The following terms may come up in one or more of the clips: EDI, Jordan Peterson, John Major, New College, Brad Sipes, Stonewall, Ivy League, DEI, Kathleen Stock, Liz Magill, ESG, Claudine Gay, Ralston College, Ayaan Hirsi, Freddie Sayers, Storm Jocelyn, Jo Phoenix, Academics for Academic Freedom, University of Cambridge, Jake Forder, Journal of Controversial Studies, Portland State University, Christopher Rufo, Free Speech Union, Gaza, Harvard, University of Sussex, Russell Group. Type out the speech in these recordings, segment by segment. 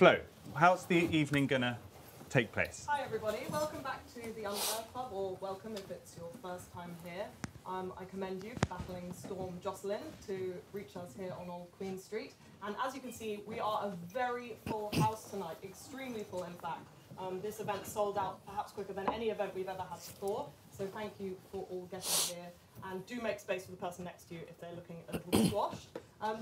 Flo, how's the evening going to take place? Hi, everybody. Welcome back to the UnHerd Club, or welcome if it's your first time here. I commend you for battling Storm Jocelyn to reach us here on Old Queen Street. And as you can see, we are a very full house tonight, extremely full, in fact. This event sold out perhaps quicker than any event we've ever had before, so thank you for all getting here. And do make space for the person next to you if they're looking a little squashed.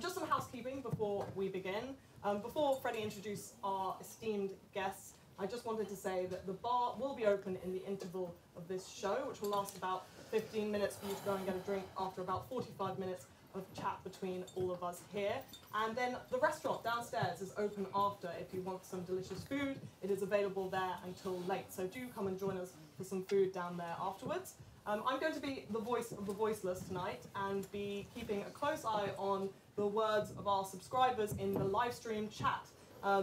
Just some housekeeping before we begin. Before Freddie introduces our esteemed guests, I just wanted to say that the bar will be open in the interval of this show, which will last about 15 minutes for you to go and get a drink after about 45 minutes of chat between all of us here. And then the restaurant downstairs is open after if you want some delicious food. It is available there until late, so do come and join us for some food down there afterwards. I'm going to be the voice of the voiceless tonight and be keeping a close eye on the words of our subscribers in the live stream chat.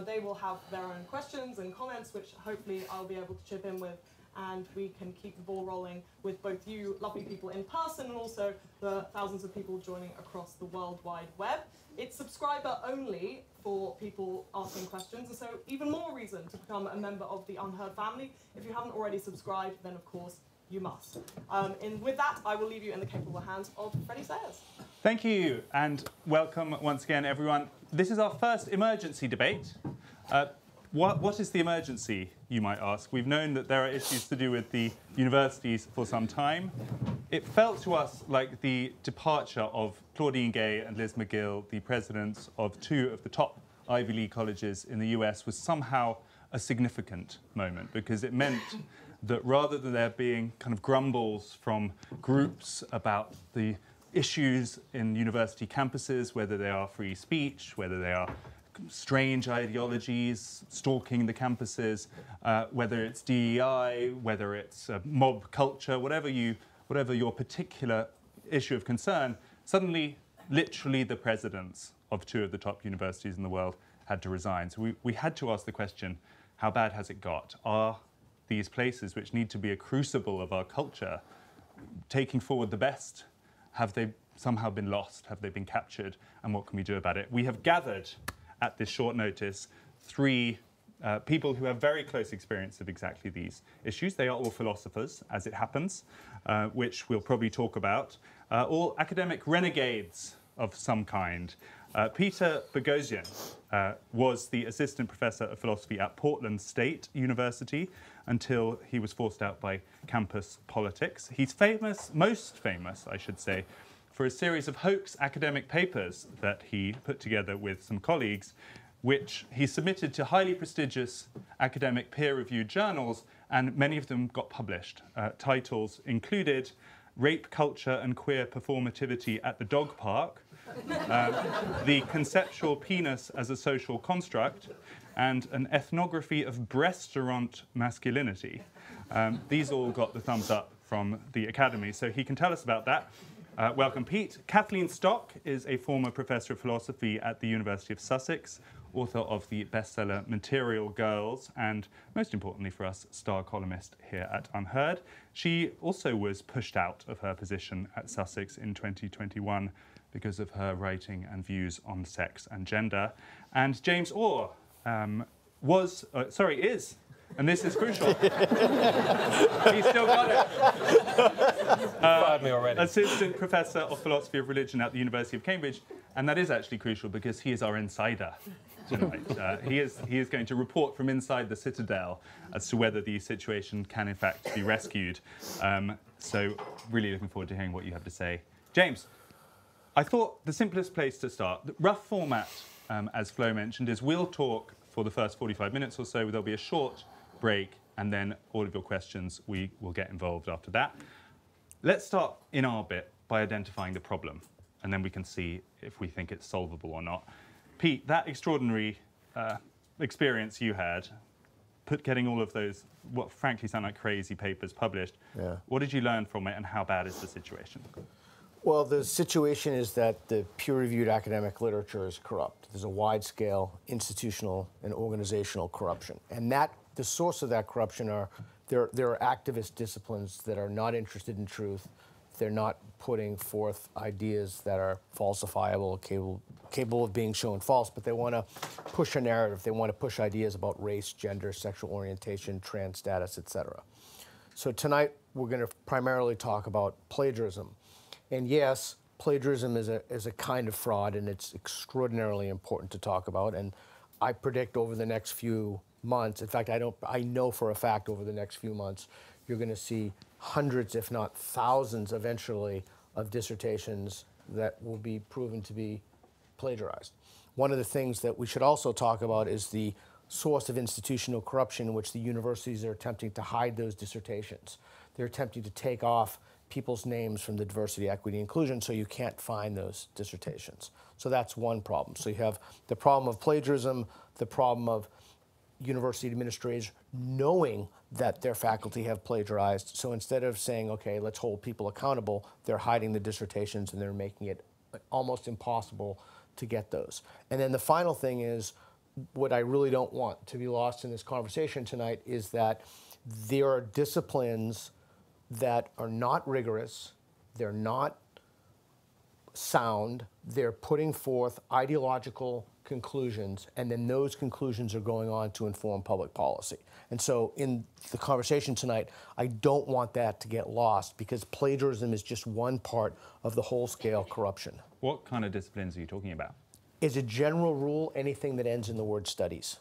They will have their own questions and comments, which hopefully I'll be able to chip in with, and we can keep the ball rolling with both you lovely people in person and also the thousands of people joining across the World Wide Web. It's subscriber only for people asking questions, and so even more reason to become a member of the UnHerd family. If you haven't already subscribed, then of course you must. And with that, I will leave you in the capable hands of Freddie Sayers. Thank you, and welcome once again, everyone. This is our first emergency debate. What is the emergency, you might ask? We've known that there are issues to do with the universities for some time. It felt to us like the departure of Claudine Gay and Liz Magill, the presidents of two of the top Ivy League colleges in the US, was somehow a significant moment, because it meant that rather than there being kind of grumbles from groups about the issues in university campuses, whether they are free speech, whether they are strange ideologies stalking the campuses, whether it's DEI, whether it's mob culture, whatever your particular issue of concern, suddenly, literally the presidents of two of the top universities in the world had to resign. So we had to ask the question, how bad has it got? Are these places, which need to be a crucible of our culture, taking forward the best? Have they somehow been lost? Have they been captured? And what can we do about it? We have gathered at this short notice three people who have very close experience of exactly these issues. They are all philosophers, as it happens, which we'll probably talk about. All academic renegades of some kind. Peter Boghossian was the assistant professor of philosophy at Portland State University until he was forced out by campus politics. He's famous, most famous, I should say, for a series of hoax academic papers that he put together with some colleagues, which he submitted to highly prestigious academic peer-reviewed journals, and many of them got published. Titles included Rape, Culture and Queer Performativity at the Dog Park, The Conceptual Penis as a Social Construct, and An Ethnography of Breast-Restaurant Masculinity. These all got the thumbs up from the Academy, so he can tell us about that. Welcome, Pete. Kathleen Stock is a former professor of philosophy at the University of Sussex, author of the bestseller Material Girls, and most importantly for us, star columnist here at UnHerd. She also was pushed out of her position at Sussex in 2021 because of her writing and views on sex and gender. And James Orr is, and this is crucial. He's still got it. Fired me already. Assistant Professor of Philosophy of Religion at the University of Cambridge. And that is actually crucial because he is our insider tonight. He is going to report from inside the Citadel as to whether the situation can, in fact, be rescued. So really looking forward to hearing what you have to say. James, I thought the simplest place to start, the rough format, as Flo mentioned, is we'll talk for the first 45 minutes or so. There'll be a short break, and then all of your questions, we will get involved after that. Let's start in our bit by identifying the problem, and then we can see if we think it's solvable or not. Pete, that extraordinary experience you had, getting all of those, what frankly sound like crazy papers published, yeah. What did you learn from it, and how bad is the situation? Well, the situation is that the peer-reviewed academic literature is corrupt. There's a wide-scale institutional and organizational corruption. And that the source of that corruption are, there are activist disciplines that are not interested in truth. They're not putting forth ideas that are falsifiable, capable, capable of being shown false, but they want to push a narrative. They want to push ideas about race, gender, sexual orientation, trans status, etc. So tonight we're going to primarily talk about plagiarism. And yes, plagiarism is a kind of fraud, and it's extraordinarily important to talk about. And I predict over the next few months, in fact, I know for a fact over the next few months, you're going to see hundreds, if not thousands, eventually, of dissertations that will be proven to be plagiarized. One of the things that we should also talk about is the source of institutional corruption in which the universities are attempting to hide those dissertations. They're attempting to take off people's names from the diversity, equity, inclusion, so you can't find those dissertations. So that's one problem. So you have the problem of plagiarism, the problem of university administrators knowing that their faculty have plagiarized. So instead of saying, okay, let's hold people accountable, they're hiding the dissertations and they're making it almost impossible to get those. And then the final thing is, what I really don't want to be lost in this conversation tonight is that there are disciplines that are not rigorous, they're not sound, they're putting forth ideological conclusions, and then those conclusions are going on to inform public policy. And so in the conversation tonight, I don't want that to get lost, because plagiarism is just one part of the whole-scale corruption. What kind of disciplines are you talking about? As a general rule, anything that ends in the word studies.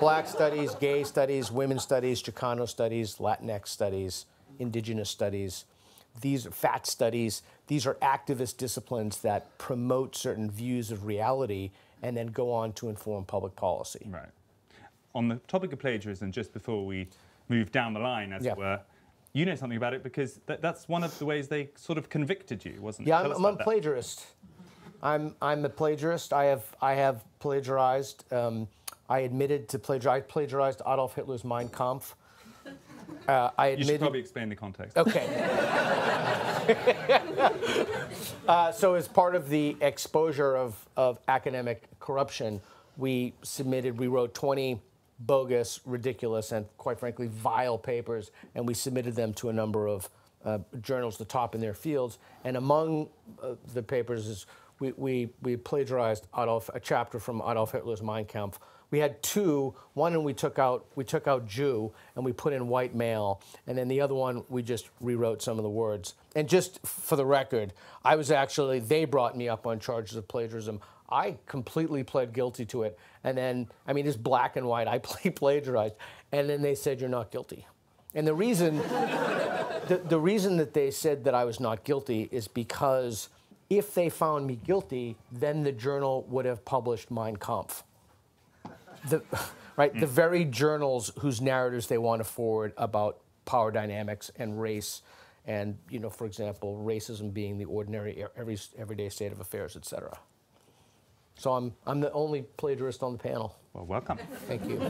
Black studies, gay studies, women's studies, Chicano studies, Latinx studies, indigenous studies. These are fat studies. These are activist disciplines that promote certain views of reality and then go on to inform public policy. Right. On the topic of plagiarism, just before we move down the line, as it were, you know something about it because that's one of the ways they sort of convicted you, wasn't it? Yeah, I'm a plagiarist. I'm a plagiarist. I have plagiarized. I admitted to plagiarism. I plagiarized Adolf Hitler's Mein Kampf. You should probably explain the context. Okay. So as part of the exposure of academic corruption, we wrote 20 bogus, ridiculous, and quite frankly vile papers, and we submitted them to a number of journals, the top in their fields. And among the papers is we plagiarized a chapter from Adolf Hitler's Mein Kampf. We had two. One, and we took out Jew and we put in white male, and then the other one we just rewrote some of the words. And just for the record, they brought me up on charges of plagiarism. I completely pled guilty to it, and then it's black and white. I plagiarized, and then they said you're not guilty. And the reason the reason that they said that I was not guilty is because if they found me guilty, then the journal would have published Mein Kampf. The very journals whose narratives they want to forward about power dynamics and race, and for example, racism being the ordinary, everyday state of affairs, etc. So I'm the only plagiarist on the panel. Well, welcome. Thank you.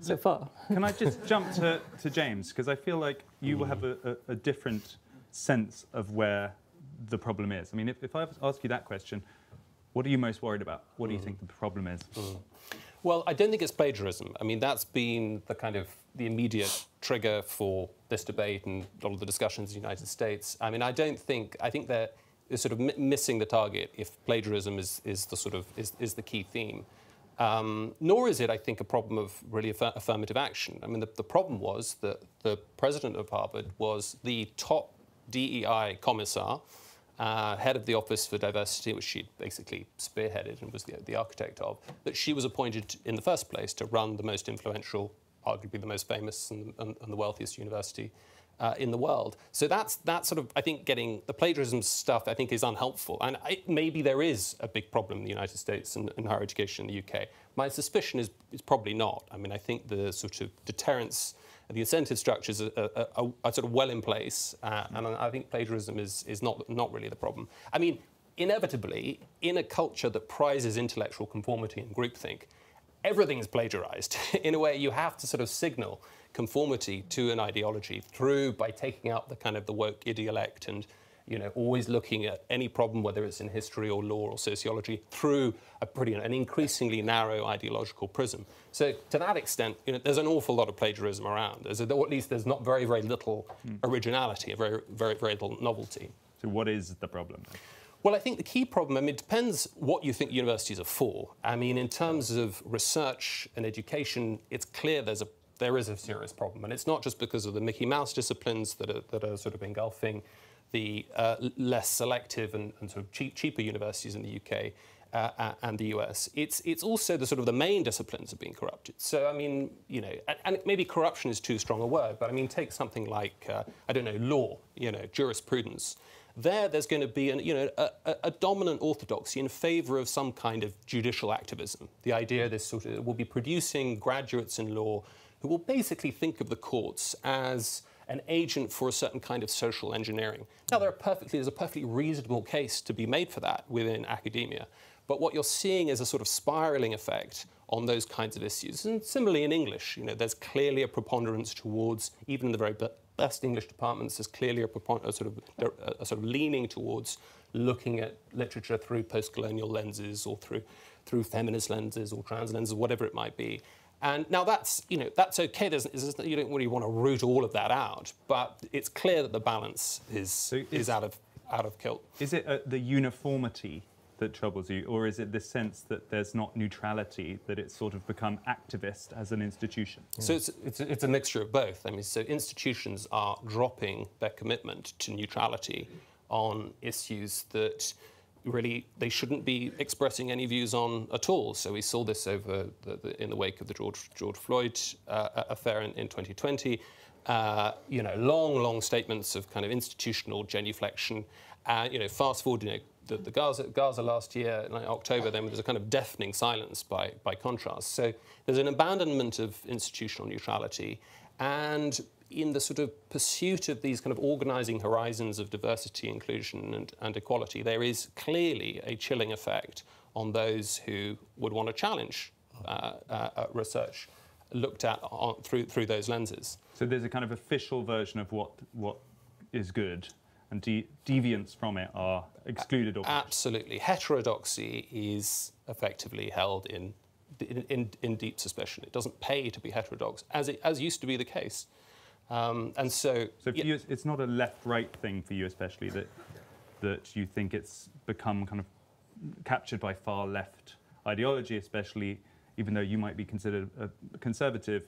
So far. Can I just jump to James, because I feel like you will have a different sense of where the problem is. If I ask you that question, what are you most worried about? What do you think the problem is? Well, I don't think it's plagiarism. That's been the kind of the immediate trigger for this debate and all of the discussions in the United States. I think they're sort of missing the target if plagiarism is the key theme. Nor is it, I think, a problem of really affirmative action. The problem was that the president of Harvard was the top DEI commissar, head of the Office for Diversity, which she basically spearheaded and was the architect of, that she was appointed in the first place to run the most influential, arguably the most famous and the wealthiest university in the world. So getting the plagiarism stuff, is unhelpful. And maybe there is a big problem in the United States and higher education in the UK. My suspicion is probably not. I think the sort of deterrence, the incentive structures are sort of well in place, and I think plagiarism is not really the problem. Inevitably, in a culture that prizes intellectual conformity and groupthink, everything's plagiarized. In a way, you have to sort of signal conformity to an ideology by taking out the kind of the woke idiolect and always looking at any problem, whether it's in history or law or sociology, through an increasingly narrow ideological prism. So to that extent, there's an awful lot of plagiarism around. Or at least there's not very, very little originality, very, very, very little novelty. So what is the problem? Well, I think the key problem, I mean, it depends what you think universities are for. I mean, in terms of research and education, it's clear there is a serious problem. And it's not just because of the Mickey Mouse disciplines that are sort of engulfing the less selective and sort of cheaper universities in the UK and the US. It's also the sort of the main disciplines are being corrupted. So, I mean, you know, and maybe corruption is too strong a word, but I mean, take something like, I don't know, law, you know, jurisprudence. There's going to be a dominant orthodoxy in favour of some kind of judicial activism. The idea this sort of will be producing graduates in law who will basically think of the courts as an agent for a certain kind of social engineering. Now, there's a perfectly reasonable case to be made for that within academia, but what you're seeing is a sort of spiralling effect on those kinds of issues. And similarly in English, you know, there's clearly a preponderance towards, even in the very best English departments, there's clearly a sort of leaning towards looking at literature through post-colonial lenses or through feminist lenses or trans lenses, whatever it might be. And now that's okay. You don't really want to root all of that out, but it's clear that the balance is out of kilt. Is it the uniformity that troubles you, or is it the sense that there's not neutrality, that it's sort of become activist as an institution? Yeah. So it's a mixture of both. I mean, so institutions are dropping their commitment to neutrality on issues that really they shouldn't be expressing any views on at all. So we saw this over in the wake of the George Floyd affair in 2020. You know, long statements of kind of institutional genuflection. You know, fast forward, you know, the Gaza last year, in October, then there's a kind of deafening silence by contrast. So there's an abandonment of institutional neutrality, and in the sort of pursuit of these kind of organising horizons of diversity, inclusion and equality, there is clearly a chilling effect on those who would want to challenge research looked at through those lenses. So there's a kind of official version of what is good, and deviants from it are excluded. Or absolutely. Heterodoxy is effectively held in deep suspicion. It doesn't pay to be heterodox, as used to be the case. And so for you, it's not a left-right thing for you, especially that you think it's become kind of captured by far-left ideology, especially even though you might be considered a conservative.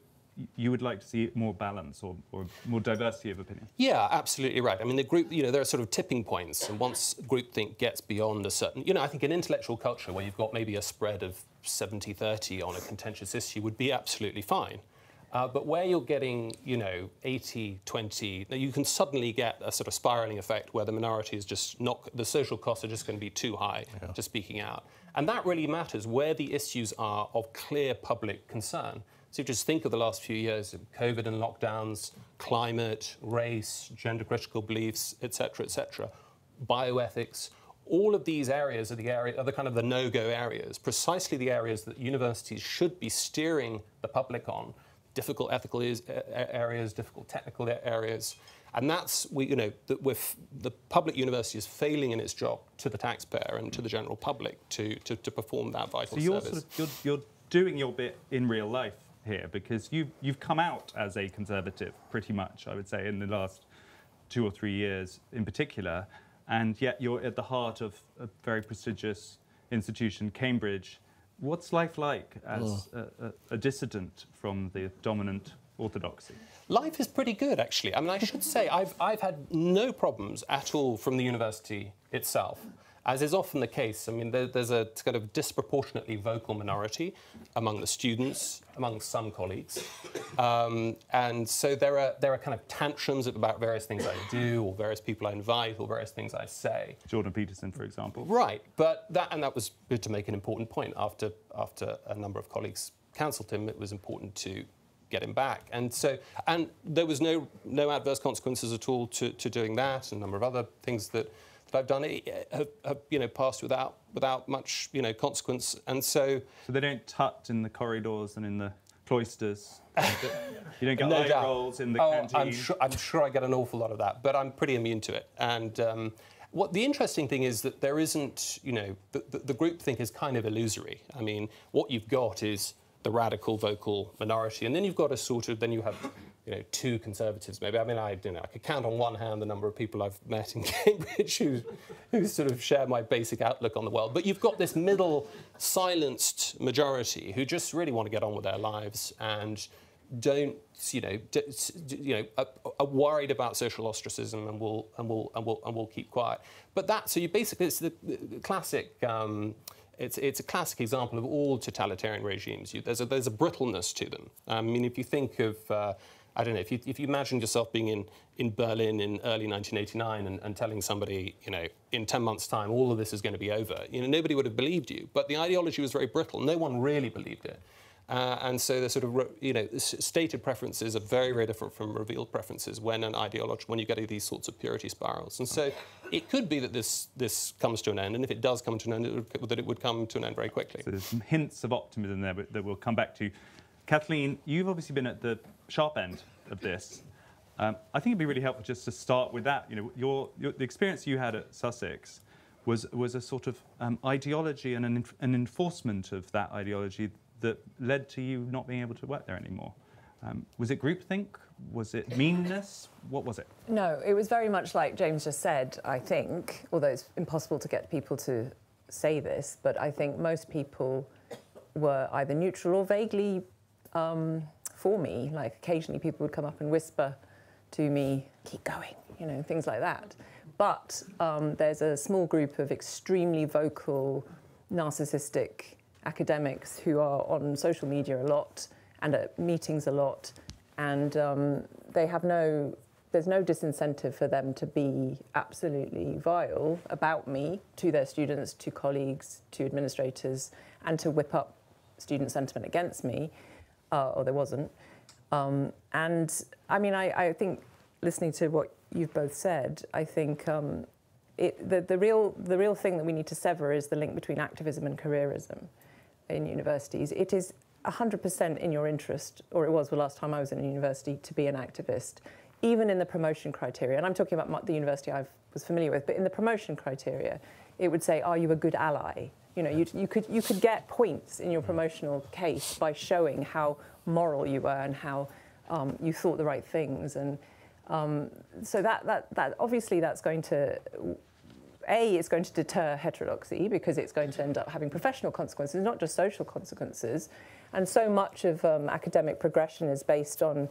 You would like to see more balance or more diversity of opinion. Yeah, absolutely right. I mean, the group, you know, there are sort of tipping points, and once groupthink gets beyond a certain, you know, I think an intellectual culture where you've got maybe a spread of 70-30 on a contentious issue would be absolutely fine. But where you're getting, you know, 80-20, you can suddenly get a sort of spiralling effect where the minority is just not, the social costs are just going to be too high to speaking out. And that really matters where the issues are of clear public concern. So just think of the last few years of COVID and lockdowns, climate, race, gender-critical beliefs, et cetera, bioethics. All of these areas are the kind of the no-go areas, precisely the areas that universities should be steering the public on. Difficult ethical areas, difficult technical areas, and that's the public university is failing in its job to the taxpayer and to the general public to perform that vital service. So you're doing your bit in real life here, because you've come out as a conservative pretty much, I would say, in the last 2 or 3 years in particular, and yet you're at the heart of a very prestigious institution, Cambridge. What's life like as a dissident from the dominant orthodoxy? Life is pretty good, actually. I mean, I should say I've had no problems at all from the university itself, as is often the case. I mean, there's a kind of disproportionately vocal minority among the students, among some colleagues, and so there are kind of tantrums about various things I do, or various people I invite, or various things I say. Jordan Peterson, for example. Right, but that was to make an important point. After a number of colleagues cancelled him, it was important to get him back, and there was no adverse consequences at all to doing that, and a number of other things that I've done it have, you know, passed without much, you know, consequence, and so they don't tut in the corridors and in the cloisters. You don't get no eye doubt. Rolls in the canteen. I'm sure I get an awful lot of that, but I'm pretty immune to it. And what the interesting thing is that there isn't, you know, the groupthink is kind of illusory. I mean, what you've got is the radical vocal minority, and then you've got a sort of, then you have, you know, two conservatives maybe. I mean, I could count on one hand the number of people I've met in Cambridge who sort of share my basic outlook on the world. But you've got this middle silenced majority who just really want to get on with their lives and don't, are worried about social ostracism and will keep quiet. But that, so you basically, it's the classic. It's a classic example of all totalitarian regimes. There's a brittleness to them. I mean, if you think of, I don't know, if you imagine yourself being in Berlin in early 1989 and telling somebody, you know, in 10 months' time, all of this is going to be over, you know, nobody would have believed you. But the ideology was very brittle. No one really believed it. And so the sort of, you know, stated preferences are very, very different from revealed preferences when you get these sorts of purity spirals. And so it could be that this comes to an end, and if it does come to an end, that it would come to an end very quickly. So there's some hints of optimism there that we'll come back to. Kathleen, you've obviously been at the sharp end of this. I think it'd be really helpful just to start with that. You know, the experience you had at Sussex was a sort of ideology and an enforcement of that ideology that led to you not being able to work there anymore. Was it groupthink? Was it meanness? What was it? No, it was very much like James just said, I think, although it's impossible to get people to say this, but I think most people were either neutral or vaguely for me. Like, occasionally people would come up and whisper to me, keep going, you know, things like that. But there's a small group of extremely vocal, narcissistic academics who are on social media a lot and at meetings a lot, and there's no disincentive for them to be absolutely vile about me to their students, to colleagues, to administrators, and to whip up student sentiment against me, or there wasn't. And I mean, I think, listening to what you've both said, I think the real thing that we need to sever is the link between activism and careerism in universities. It is 100% in your interest, or it was the last time I was in a university, to be an activist, even in the promotion criteria. And I'm talking about the university I was familiar with, but in the promotion criteria, it would say, are you a good ally? You know, you could get points in your promotional case by showing how moral you were and how you thought the right things. And so that obviously that's going to, A, it's going to deter heterodoxy, because it's going to end up having professional consequences, not just social consequences. And so much of academic progression is based on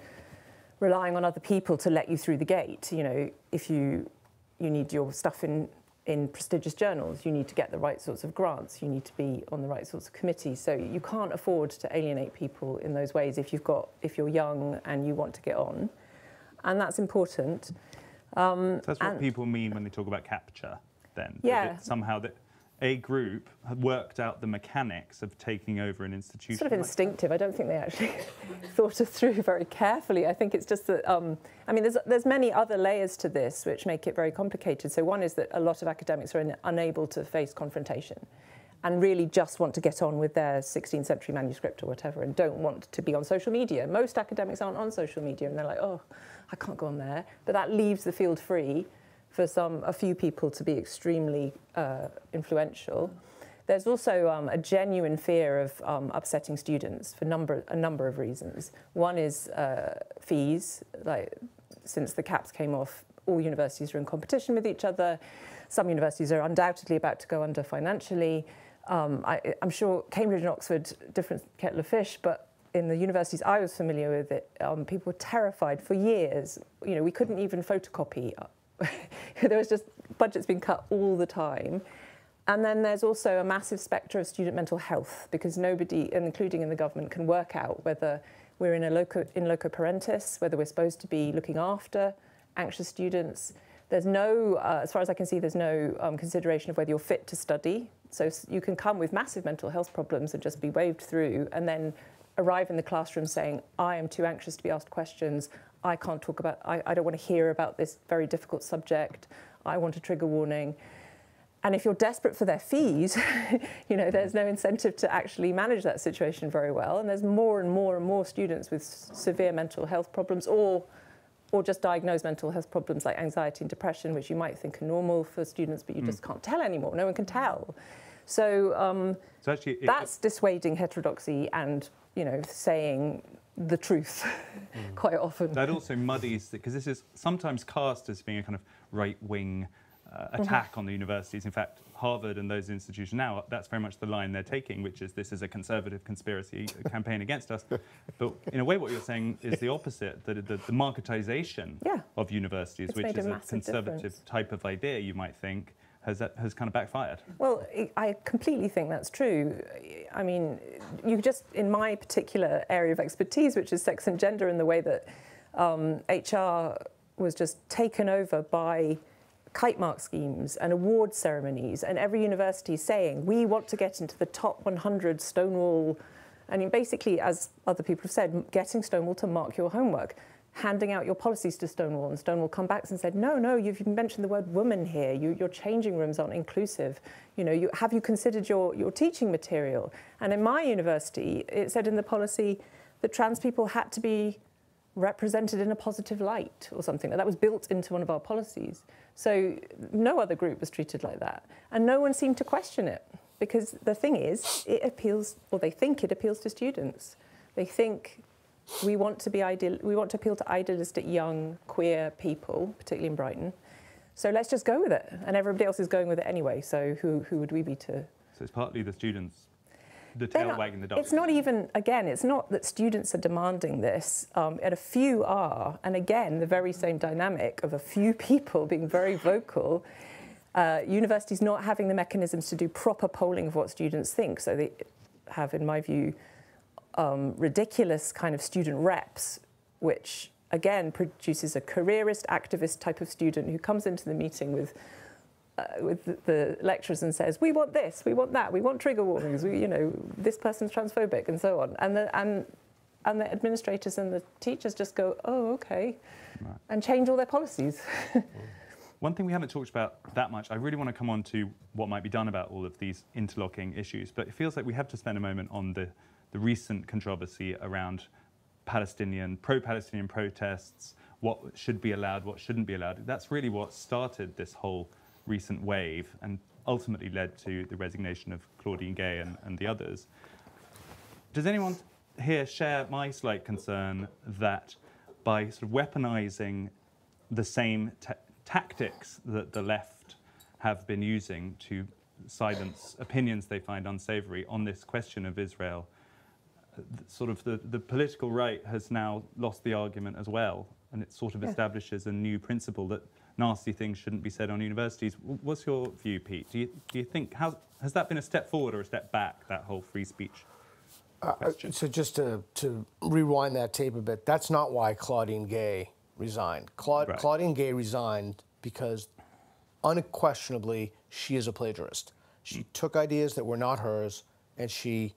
relying on other people to let you through the gate. You know, if you need your stuff in prestigious journals, you need to get the right sorts of grants, you need to be on the right sorts of committees. So you can't afford to alienate people in those ways if you're young and you want to get on. And that's important. So that's what people mean when they talk about capture, then. Yeah. Somehow that a group had worked out the mechanics of taking over an institution. Sort of instinctive. I don't think they actually thought it through very carefully. I think it's just that, I mean, there's many other layers to this which make it very complicated. So one is that a lot of academics are unable to face confrontation and really just want to get on with their 16th century manuscript or whatever and don't want to be on social media. Most academics aren't on social media, and they're like, oh, I can't go on there. But that leaves the field free for a few people to be extremely influential. There's also a genuine fear of upsetting students for a number of reasons. One is fees. Like, since the caps came off, all universities are in competition with each other. Some universities are undoubtedly about to go under financially. I'm sure Cambridge and Oxford, different kettle of fish, but in the universities I was familiar with, people were terrified for years. You know, we couldn't even photocopy. There was just budgets being cut all the time. And then there's also a massive spectre of student mental health, because nobody, including in the government, can work out whether we're in loco parentis, whether we're supposed to be looking after anxious students. There's no, as far as I can see, there's no consideration of whether you're fit to study. So you can come with massive mental health problems and just be waved through and then arrive in the classroom saying, I am too anxious to be asked questions. I can't talk about, I don't want to hear about this very difficult subject. I want a trigger warning. And if you're desperate for their fees, you know, there's no incentive to actually manage that situation very well. And there's more and more and more students with severe mental health problems, or just diagnose mental health problems like anxiety and depression, which you might think are normal for students, but you just can't tell anymore. No one can tell. So, so actually, that's dissuading heterodoxy and, you know, saying the truth quite often. That also muddies, because this is sometimes cast as being a kind of right-wing attack on the universities. In fact, Harvard and those institutions now, that's very much the line they're taking, which is this is a conservative conspiracy campaign against us. But in a way, what you're saying is the opposite, that the marketization of universities, which is a conservative type of idea, you might think, has kind of backfired. Well, I completely think that's true. I mean, you just, in my particular area of expertise, which is sex and gender, and the way that HR was just taken over by kite mark schemes and award ceremonies, and every university saying, we want to get into the top 100 Stonewall. I mean, basically, as other people have said, getting Stonewall to mark your homework, handing out your policies to Stonewall, and Stonewall come back and said, no, no, you've mentioned the word woman here, your changing rooms aren't inclusive, you know, have you considered your teaching material? And in my university, it said in the policy that trans people had to be represented in a positive light or something. That was built into one of our policies. So no other group was treated like that. And no one seemed to question it, because the thing is, it appeals, or they think it appeals to students. They think we want to be we want to appeal to idealistic young queer people, particularly in Brighton. So let's just go with it. And everybody else is going with it anyway, so who would we be to? So it's partly the students, the tail wagging the dog. It's not even, again, it's not that students are demanding this, and a few are. And again, the very same dynamic of a few people being very vocal, universities not having the mechanisms to do proper polling of what students think. So they have, in my view, ridiculous kind of student reps, which again produces a careerist, activist type of student who comes into the meeting with the lecturers and says, we want this, we want that, we want trigger warnings, we, you know, this person's transphobic, and so on. And the administrators and the teachers just go, oh, okay, right, and change all their policies. One thing we haven't talked about that much, I really want to come on to what might be done about all of these interlocking issues, but it feels like we have to spend a moment on the recent controversy around Palestinian, pro-Palestinian protests, what should be allowed, what shouldn't be allowed. That's really what started this whole recent wave and ultimately led to the resignation of Claudine Gay and the others. Does anyone here share my slight concern that by sort of weaponizing the same tactics that the left have been using to silence opinions they find unsavory on this question of Israel, sort of the political right has now lost the argument as well, and it sort of establishes a new principle that nasty things shouldn't be said on universities? What's your view, Pete? Do you think, has that been a step forward or a step back, that whole free speech question? So just to rewind that tape a bit, that's not why Claudine Gay resigned. Claudine Gay resigned because unquestionably she is a plagiarist. She took ideas that were not hers and she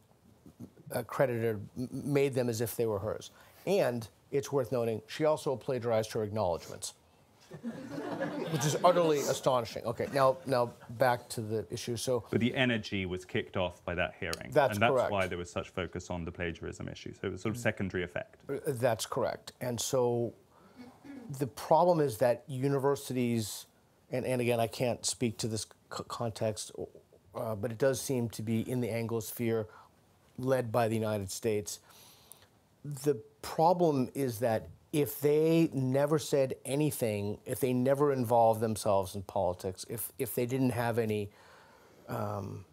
made them as if they were hers. And it's worth noting, she also plagiarized her acknowledgements, which is utterly astonishing. Okay, now back to the issue. So, but the energy was kicked off by that hearing. That's correct. And that's why there was such focus on the plagiarism issue. So it was sort of secondary effect. That's correct. And so the problem is that universities, and again, I can't speak to this context, but it does seem to be in the Anglosphere led by the United States. The problem is that if they never said anything, if they never involved themselves in politics, if they didn't have any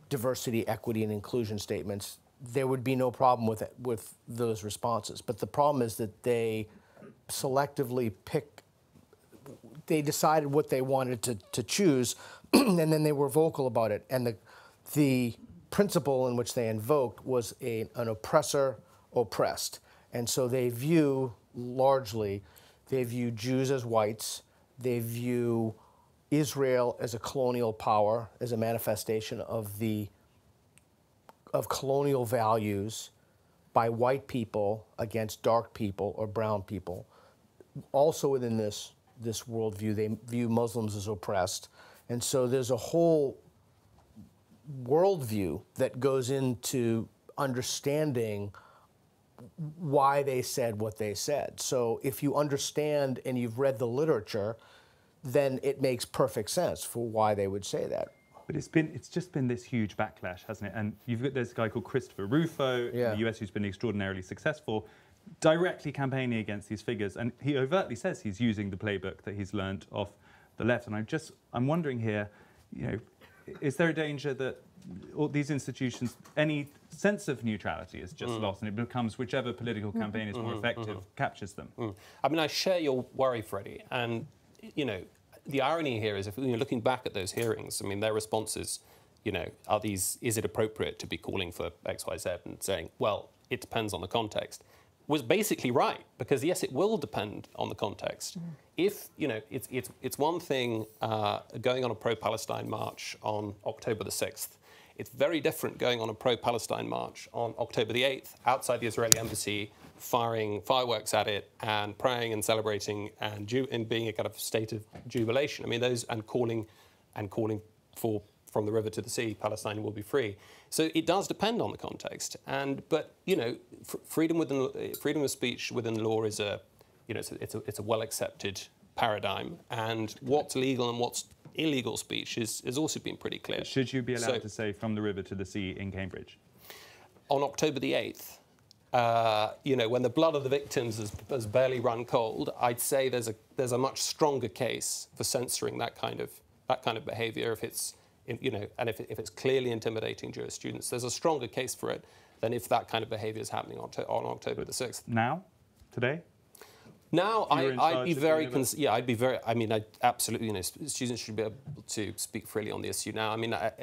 diversity, equity, and inclusion statements, there would be no problem with those responses. But the problem is that they selectively pick, they decided what they wanted to choose, and then they were vocal about it. And the principle in which they invoked was an oppressor oppressed. And so they view, largely, they view Jews as whites, they view Israel as a colonial power, as a manifestation of colonial values by white people against dark people or brown people. Also within this worldview, they view Muslims as oppressed. And so there's a whole worldview that goes into understanding why they said what they said. So if you understand and you've read the literature, then it makes perfect sense for why they would say that. But it's just been this huge backlash, hasn't it? And you've got this guy called Christopher Rufo in the US who's been extraordinarily successful, directly campaigning against these figures, and he overtly says he's using the playbook that he's learned off the left. And I'm wondering here, you know, is there a danger that all these institutions, any sense of neutrality is just lost, and it becomes whichever political campaign is more effective captures them? I mean, I share your worry, Freddie, and, you know, the irony here is if you're looking back at those hearings, I mean, their responses, you know, are these, is it appropriate to be calling for X, Y, Z, and saying, well, it depends on the context, was basically right, because yes, it will depend on the context. If, you know, it's one thing going on a pro-Palestine march on October the 6th. It's very different going on a pro-Palestine march on October the 8th outside the Israeli embassy, firing fireworks at it and praying and celebrating and being a kind of state of jubilation. I mean, those and calling for from the river to the sea, Palestine will be free. So it does depend on the context. But you know, freedom of speech within law is a, you know, it's a well accepted paradigm. And what's legal and what's illegal speech has also been pretty clear. Should you be allowed to say from the river to the sea in Cambridge on October the 8th? You know, when the blood of the victims has barely run cold, I'd say there's a much stronger case for censoring that kind of behaviour if it's, you know, and if it's clearly intimidating Jewish students, there's a stronger case for it than if that kind of behaviour is happening on October the 6th. Now, today. Now, I'd be very. I mean, I absolutely. You know, students should be able to speak freely on the issue now. I mean, I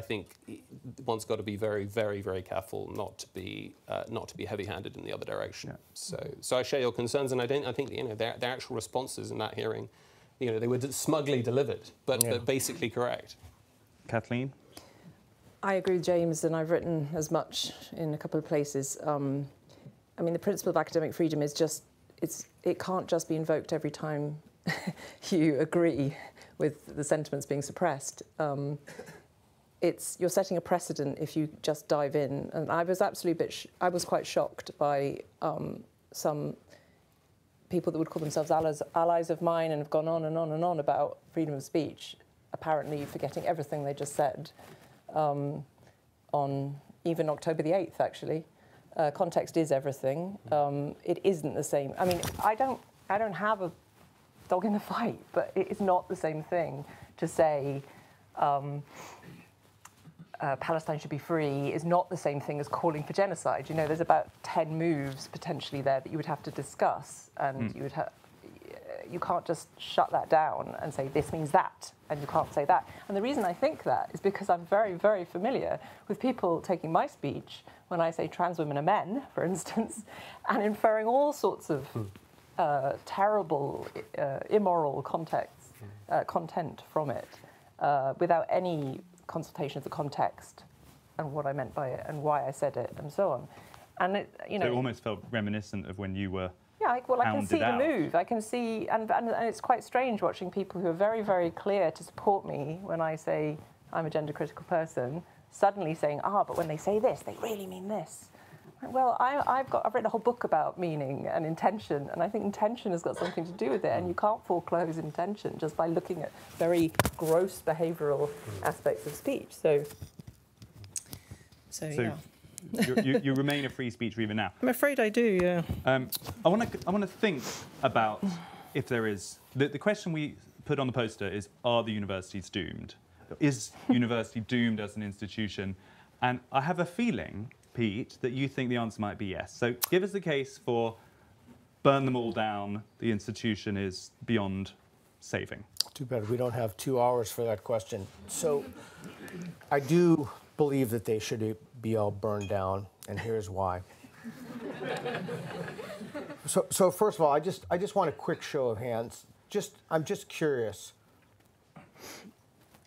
think one's got to be very, very, very careful not to be heavy-handed in the other direction. Yeah. So I share your concerns, and I don't. I think you know their actual responses in that hearing, you know, they were smugly delivered, but basically correct. Kathleen? I agree with James, and I've written as much in a couple of places. I mean, the principle of academic freedom is just, it can't just be invoked every time you agree with the sentiments being suppressed. You're setting a precedent if you just dive in. And I was quite shocked by some people that would call themselves allies of mine and have gone on and on and on about freedom of speech, apparently forgetting everything they just said on even October the 8th, actually. Context is everything. It isn't the same. I mean, I don't have a dog in the fight, but it is not the same thing to say Palestine should be free is not the same thing as calling for genocide. You know, there's about 10 moves potentially there that you would have to discuss, and you can't just shut that down and say this means that, and you can't say that. And the reason I think that is because I'm very, very familiar with people taking my speech when I say trans women are men, for instance, and inferring all sorts of terrible, immoral content from it without any consultation of the context and what I meant by it and why I said it and so on. And it, you know, so it almost felt reminiscent of when you were. Yeah, well, I can see the move. I can see, and it's quite strange watching people who are very, very clear to support me when I say I'm a gender-critical person, suddenly saying, but when they say this, they really mean this. Well, I've written a whole book about meaning and intention, and I think intention has got something to do with it, and you can't foreclose intention just by looking at very gross behavioural aspects of speech. So yeah. You remain a free speech reader now. I'm afraid I do, yeah. I want to think about if there is... The question we put on the poster is, are the universities doomed? Is university doomed as an institution? And I have a feeling, Pete, that you think the answer might be yes. So give us the case for burn them all down, the institution is beyond saving. Too bad we don't have 2 hours for that question. So I do believe that they should be all burned down, and here's why. So first of all, I just want a quick show of hands. I'm just curious.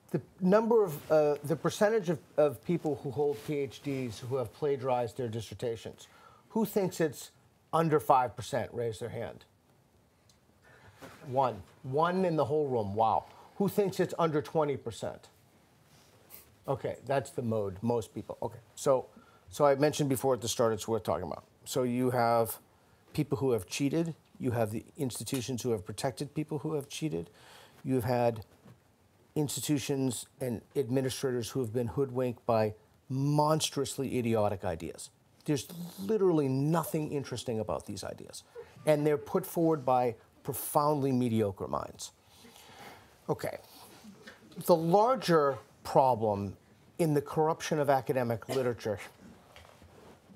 The number of the percentage of people who hold PhDs who have plagiarized their dissertations, who thinks it's under 5%? Raise their hand. One in the whole room. Wow. Who thinks it's under 20%? Okay, that's the mode, most people. Okay, so I mentioned before at the start, it's worth talking about. So you have people who have cheated. You have the institutions who have protected people who have cheated. You've had institutions and administrators who have been hoodwinked by monstrously idiotic ideas. There's literally nothing interesting about these ideas. And they're put forward by profoundly mediocre minds. Okay. The larger problem in the corruption of academic literature,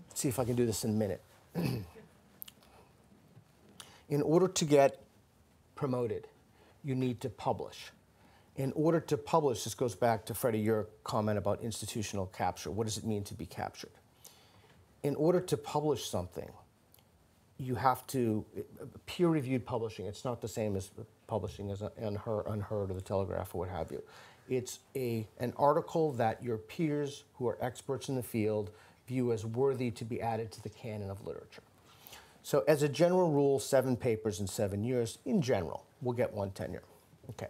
let's see if I can do this in a minute. In order to get promoted, you need to publish. In order to publish, this goes back to, Freddie, your comment about institutional capture. What does it mean to be captured? In order to publish something, you have to, peer-reviewed publishing, it's not the same as publishing as UnHerd or The Telegraph or what have you. It's an article that your peers who are experts in the field view as worthy to be added to the canon of literature. So as a general rule, 7 papers in 7 years, in general, we'll get 1 tenure. Okay.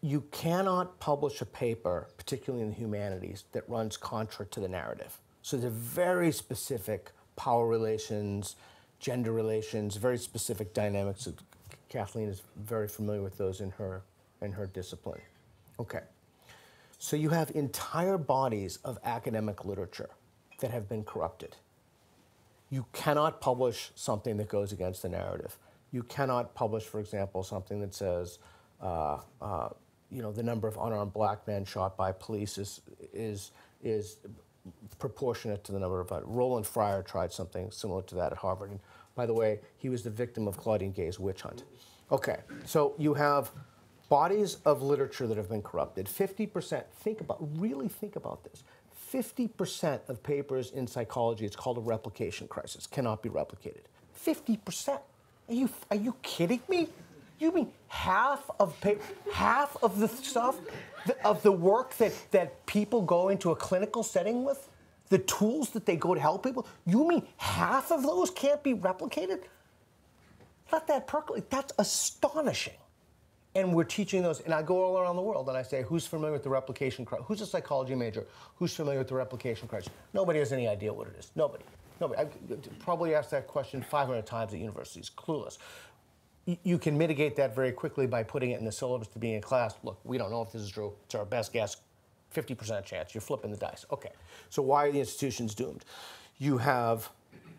You cannot publish a paper, particularly in the humanities, that runs contra to the narrative. So there are very specific power relations, gender relations, very specific dynamics. Kathleen is very familiar with those in her discipline. Okay. So you have entire bodies of academic literature that have been corrupted. You cannot publish something that goes against the narrative. You cannot publish, for example, something that says, you know, the number of unarmed black men shot by police is proportionate to the number of... Roland Fryer tried something similar to that at Harvard. And by the way, he was the victim of Claudine Gay's witch hunt. Okay, so you have bodies of literature that have been corrupted. 50%, really think about this, 50% of papers in psychology, it's called a replication crisis, cannot be replicated. 50%? Are you kidding me? You mean half of the stuff, of the work that people go into a clinical setting with, the tools that they go to help people, you mean half of those can't be replicated? Let that percolate. That's astonishing. And we're teaching those, and I go all around the world and I say, who's familiar with the replication crisis? Who's a psychology major? Who's familiar with the replication crisis? Nobody has any idea what it is. Nobody. I've probably asked that question 500 times at universities. Clueless. You can mitigate that very quickly by putting it in the syllabus to be in class. Look, we don't know if this is true. It's our best guess. 50% chance. You're flipping the dice. Okay. So why are the institutions doomed? You have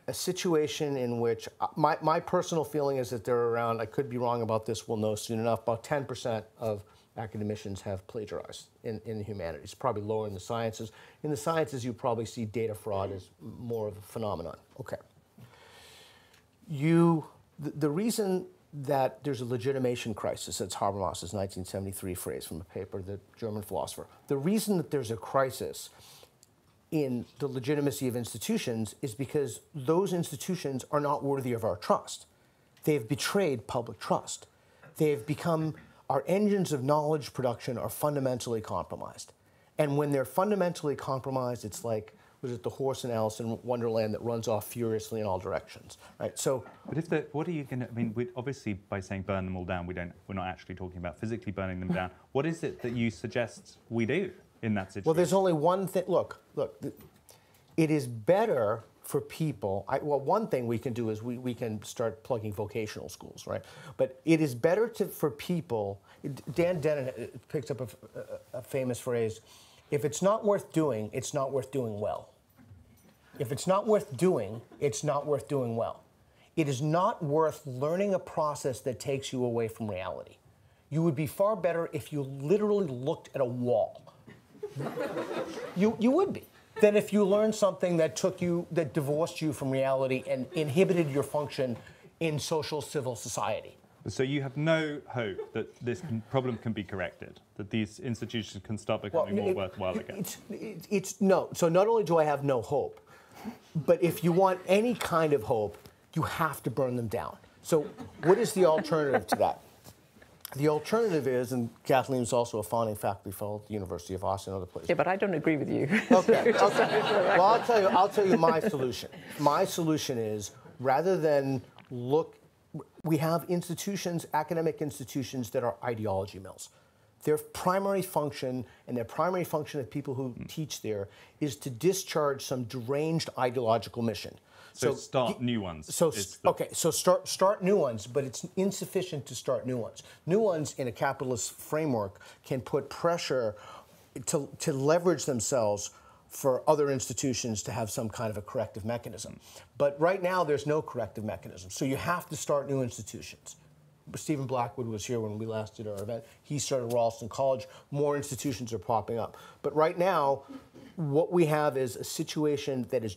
a situation in which my personal feeling is that they're around, I could be wrong about this, we'll know soon enough, about 10% of academicians have plagiarized in the humanities, probably lower in the sciences. In the sciences, you probably see data fraud as more of a phenomenon. Okay. The reason that there's a legitimation crisis, that's Habermas's 1973 phrase from a paper, the German philosopher. The reason that there's a crisis in the legitimacy of institutions is because those institutions are not worthy of our trust. They've betrayed public trust. They've become, our engines of knowledge production are fundamentally compromised. And when they're fundamentally compromised, it's like, was it the horse in Alice in Wonderland that runs off furiously in all directions, right? So, but if the, what are you going to? I mean, we obviously by saying burn them all down, we're not actually talking about physically burning them down. What is it that you suggest we do in that situation? Well, there's only one thing. Look. It is better for people. Well, one thing we can do is we can start plugging vocational schools, right? But it is better for people. Dan Dennett picks up a famous phrase: if it's not worth doing, it's not worth doing well. If it's not worth doing, it's not worth doing well. It is not worth learning a process that takes you away from reality. You would be far better if you literally looked at a wall. You would be. Than if you learned something that took you, that divorced you from reality and inhibited your function in social civil society. So you have no hope that this problem can be corrected, that these institutions can start becoming more worthwhile again? No. So not only do I have no hope, but if you want any kind of hope, you have to burn them down. So what is the alternative to that? The alternative is, and Kathleen is also a founding faculty fellow at the University of Austin and other places. Yeah, but I don't agree with you. Okay. Well, I'll tell you my solution. My solution is, rather than look, we have institutions, academic institutions, that are ideology mills. Their primary function, and their primary function of people who teach there, is to discharge some deranged ideological mission. So start new ones. So start new ones, but it's insufficient to start new ones. New ones in a capitalist framework can put pressure to leverage themselves for other institutions to have some kind of a corrective mechanism. But right now, there's no corrective mechanism. So you have to start new institutions. Stephen Blackwood was here when we last did our event. He started Ralston College. More institutions are popping up. But right now, what we have is a situation that is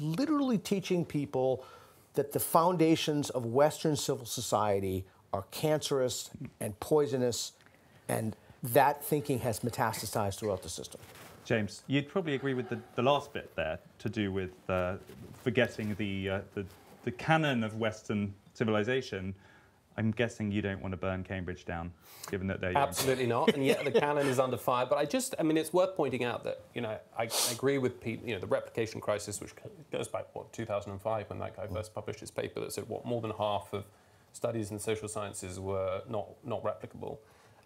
literally teaching people that the foundations of Western civil society are cancerous and poisonous, and that thinking has metastasized throughout the system. James, you'd probably agree with the last bit there to do with forgetting the canon of Western civilization. I'm guessing you don't want to burn Cambridge down, given that they're absolutely not, and yet the canon is under fire. But I mean, it's worth pointing out that, you know, I agree with Pete. You know, the replication crisis, which goes back, what, 2005, when that guy first published his paper that said, what, more than half of studies in social sciences were not replicable.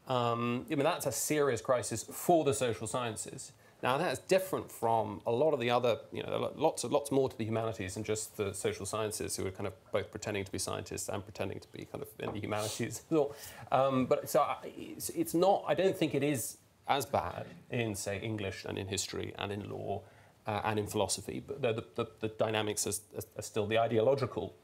I mean, that's a serious crisis for the social sciences. Now, that's different from a lot of the other, you know, lots more to the humanities than just the social sciences, who are kind of both pretending to be scientists and pretending to be kind of in the humanities. But so it's not, I don't think it is as bad in, say, English and in history and in law and in philosophy. But the dynamics are still, the ideological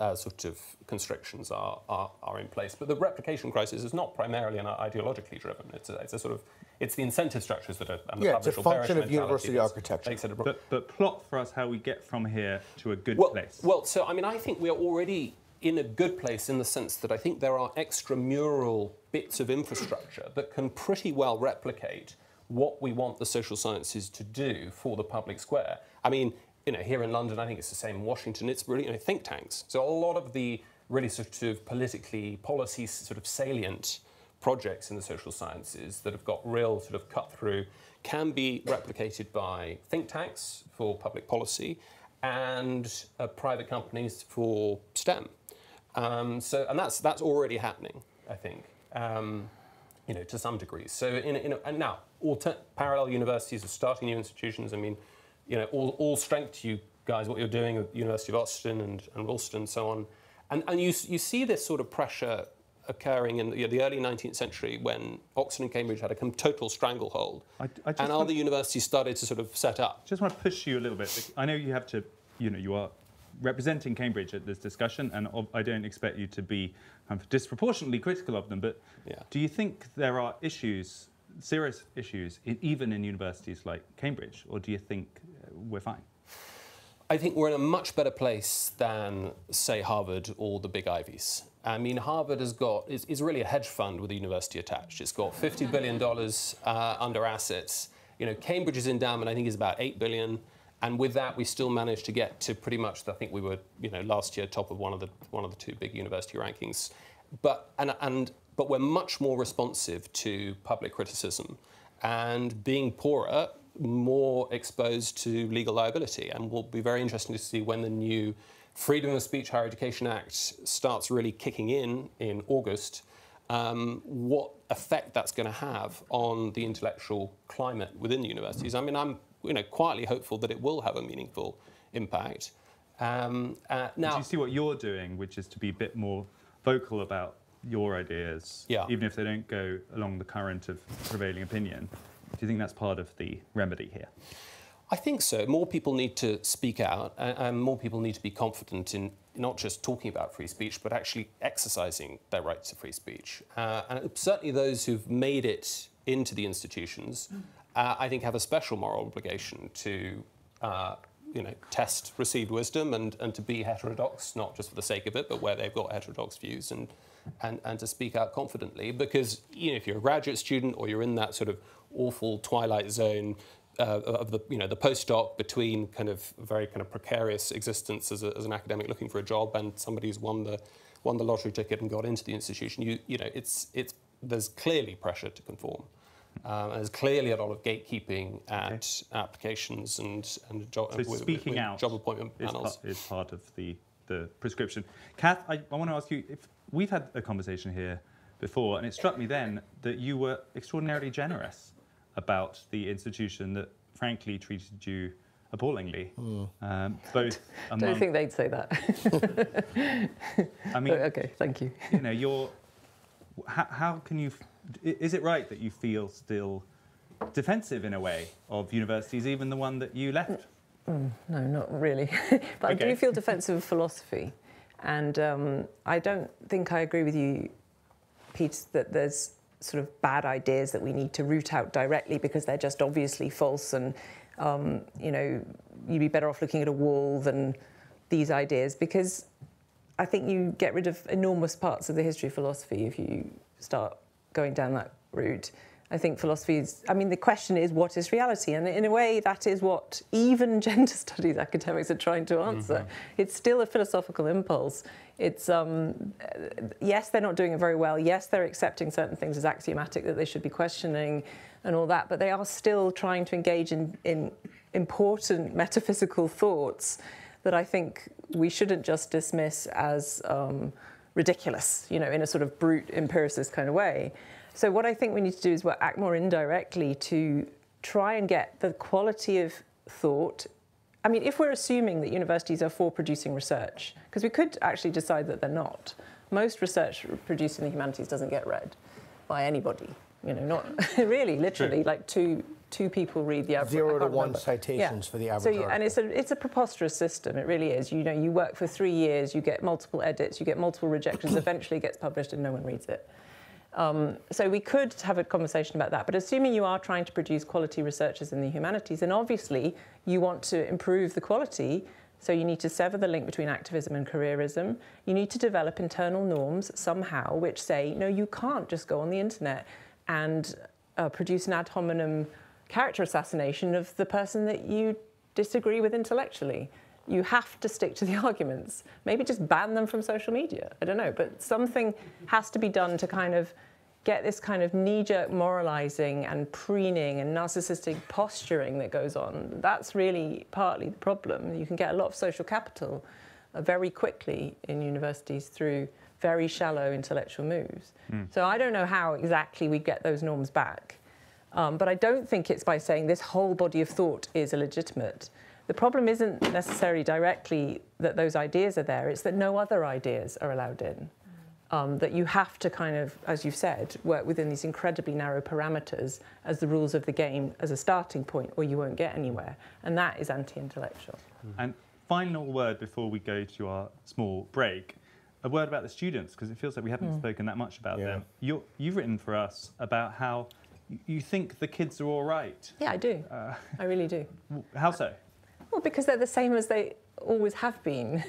sort of constrictions are in place. But the replication crisis is not primarily and ideologically driven. It's a sort of, it's the incentive structures that are... Yeah, it's a function of university architecture. But plot for us how we get from here to a good place. Well, so, I mean, I think we're already in a good place in the sense that I think there are extramural bits of infrastructure that can pretty well replicate what we want the social sciences to do for the public square. I mean, you know, here in London, I think it's the same in Washington. It's really, you know, think tanks. So a lot of the really sort of policy sort of salient projects in the social sciences that have got real sort of cut through can be replicated by think tanks for public policy and private companies for STEM. And that's already happening, I think, you know, to some degree. So and now parallel universities are starting new institutions. I mean, you know, all strength to you guys, what you're doing at the University of Austin and Ralston and so on. And you see this sort of pressure occurring in the early 19th century when Oxford and Cambridge had a total stranglehold, and other universities started to sort of set up. Just want to push you a little bit. I know you have to, you know, you are representing Cambridge at this discussion, and I don't expect you to be disproportionately critical of them, but yeah. Do you think there are issues, serious issues, even in universities like Cambridge, or do you think we're fine? I think we're in a much better place than, say, Harvard or the big Ivies. I mean, Harvard is really a hedge fund with a university attached. It's got $50 billion under assets. You know, Cambridge's endowment, I think, is about $8 billion. And with that, we still managed to get to pretty much, I think we were, you know, last year top of one of the two big university rankings. But we're much more responsive to public criticism, and being poorer, more exposed to legal liability, and will be very interesting to see when the new Freedom of Speech Higher Education Act starts really kicking in August, what effect that's going to have on the intellectual climate within the universities. I mean, I'm, you know, quietly hopeful that it will have a meaningful impact. Now, do you see what you're doing, which is to be a bit more vocal about your ideas, yeah, even if they don't go along the current of prevailing opinion? Do you think that's part of the remedy here? I think so. More people need to speak out, and more people need to be confident in not just talking about free speech, but actually exercising their right to free speech. And certainly those who've made it into the institutions, I think, have a special moral obligation to you know, test received wisdom and to be heterodox, not just for the sake of it, but where they've got heterodox views, and to speak out confidently. Because, you know, if you're a graduate student or you're in that sort of awful twilight zone of the, you know, the postdoc between kind of very kind of precarious existence as an academic looking for a job and somebody who's won the lottery ticket and got into the institution, you know, there's clearly pressure to conform. There's clearly a lot of gatekeeping at applications and job, so speaking out job appointment panels is part of the prescription. Kath, I want to ask you, if we've had a conversation here before, and it struck me then that you were extraordinarily generous about the institution that frankly treated you appallingly. Mm. Both among... Don't think they'd say that. I mean... Okay, thank you. You know, you're... How can you... Is it right that you feel still defensive, in a way, of universities, even the one that you left? No, not really. But okay. I do feel defensive of philosophy. And I don't think I agree with you, Pete, that there's sort of bad ideas that we need to root out directly because they're just obviously false and, you know, you'd be better off looking at a wall than these ideas, because I think you get rid of enormous parts of the history of philosophy if you start going down that route. I think philosophy is... I mean, the question is, what is reality? And in a way, that is what even gender studies academics are trying to answer. Mm-hmm. It's still a philosophical impulse. It's, yes, they're not doing it very well. Yes, they're accepting certain things as axiomatic that they should be questioning and all that, but they are still trying to engage in important metaphysical thoughts that I think we shouldn't just dismiss as ridiculous, you know, in a sort of brute empiricist kind of way. So what I think we need to do is act more indirectly to try and get the quality of thought. I mean, if we're assuming that universities are for producing research, because we could actually decide that they're not. Most research produced in the humanities doesn't get read by anybody. You know, not really, literally, like two people read the average. 0 to 1 citations for the average. So you, and it's a preposterous system. It really is. You know, you work for 3 years, you get multiple edits, you get multiple rejections. Eventually, it gets published, and no one reads it. So we could have a conversation about that, but assuming you are trying to produce quality researchers in the humanities, then obviously you want to improve the quality, so you need to sever the link between activism and careerism. You need to develop internal norms somehow which say, no, you can't just go on the internet and produce an ad hominem character assassination of the person that you disagree with intellectually. You have to stick to the arguments. Maybe just ban them from social media. I don't know, but something has to be done to kind of get this kind of knee-jerk moralizing and preening and narcissistic posturing that goes on. That's really partly the problem. You can get a lot of social capital very quickly in universities through very shallow intellectual moves. Mm. So I don't know how exactly we get those norms back. But I don't think it's by saying this whole body of thought is illegitimate. The problem isn't necessarily directly that those ideas are there, it's that no other ideas are allowed in. That you have to kind of, as you've said, work within these incredibly narrow parameters as the rules of the game as a starting point, or you won't get anywhere. And that is anti-intellectual. Mm-hmm. And final word before we go to our small break, a word about the students, because it feels like we haven't spoken that much about them. You've written for us about how you think the kids are all right. Yeah, I do. I really do. How so? Well, because they're the same as they always have been.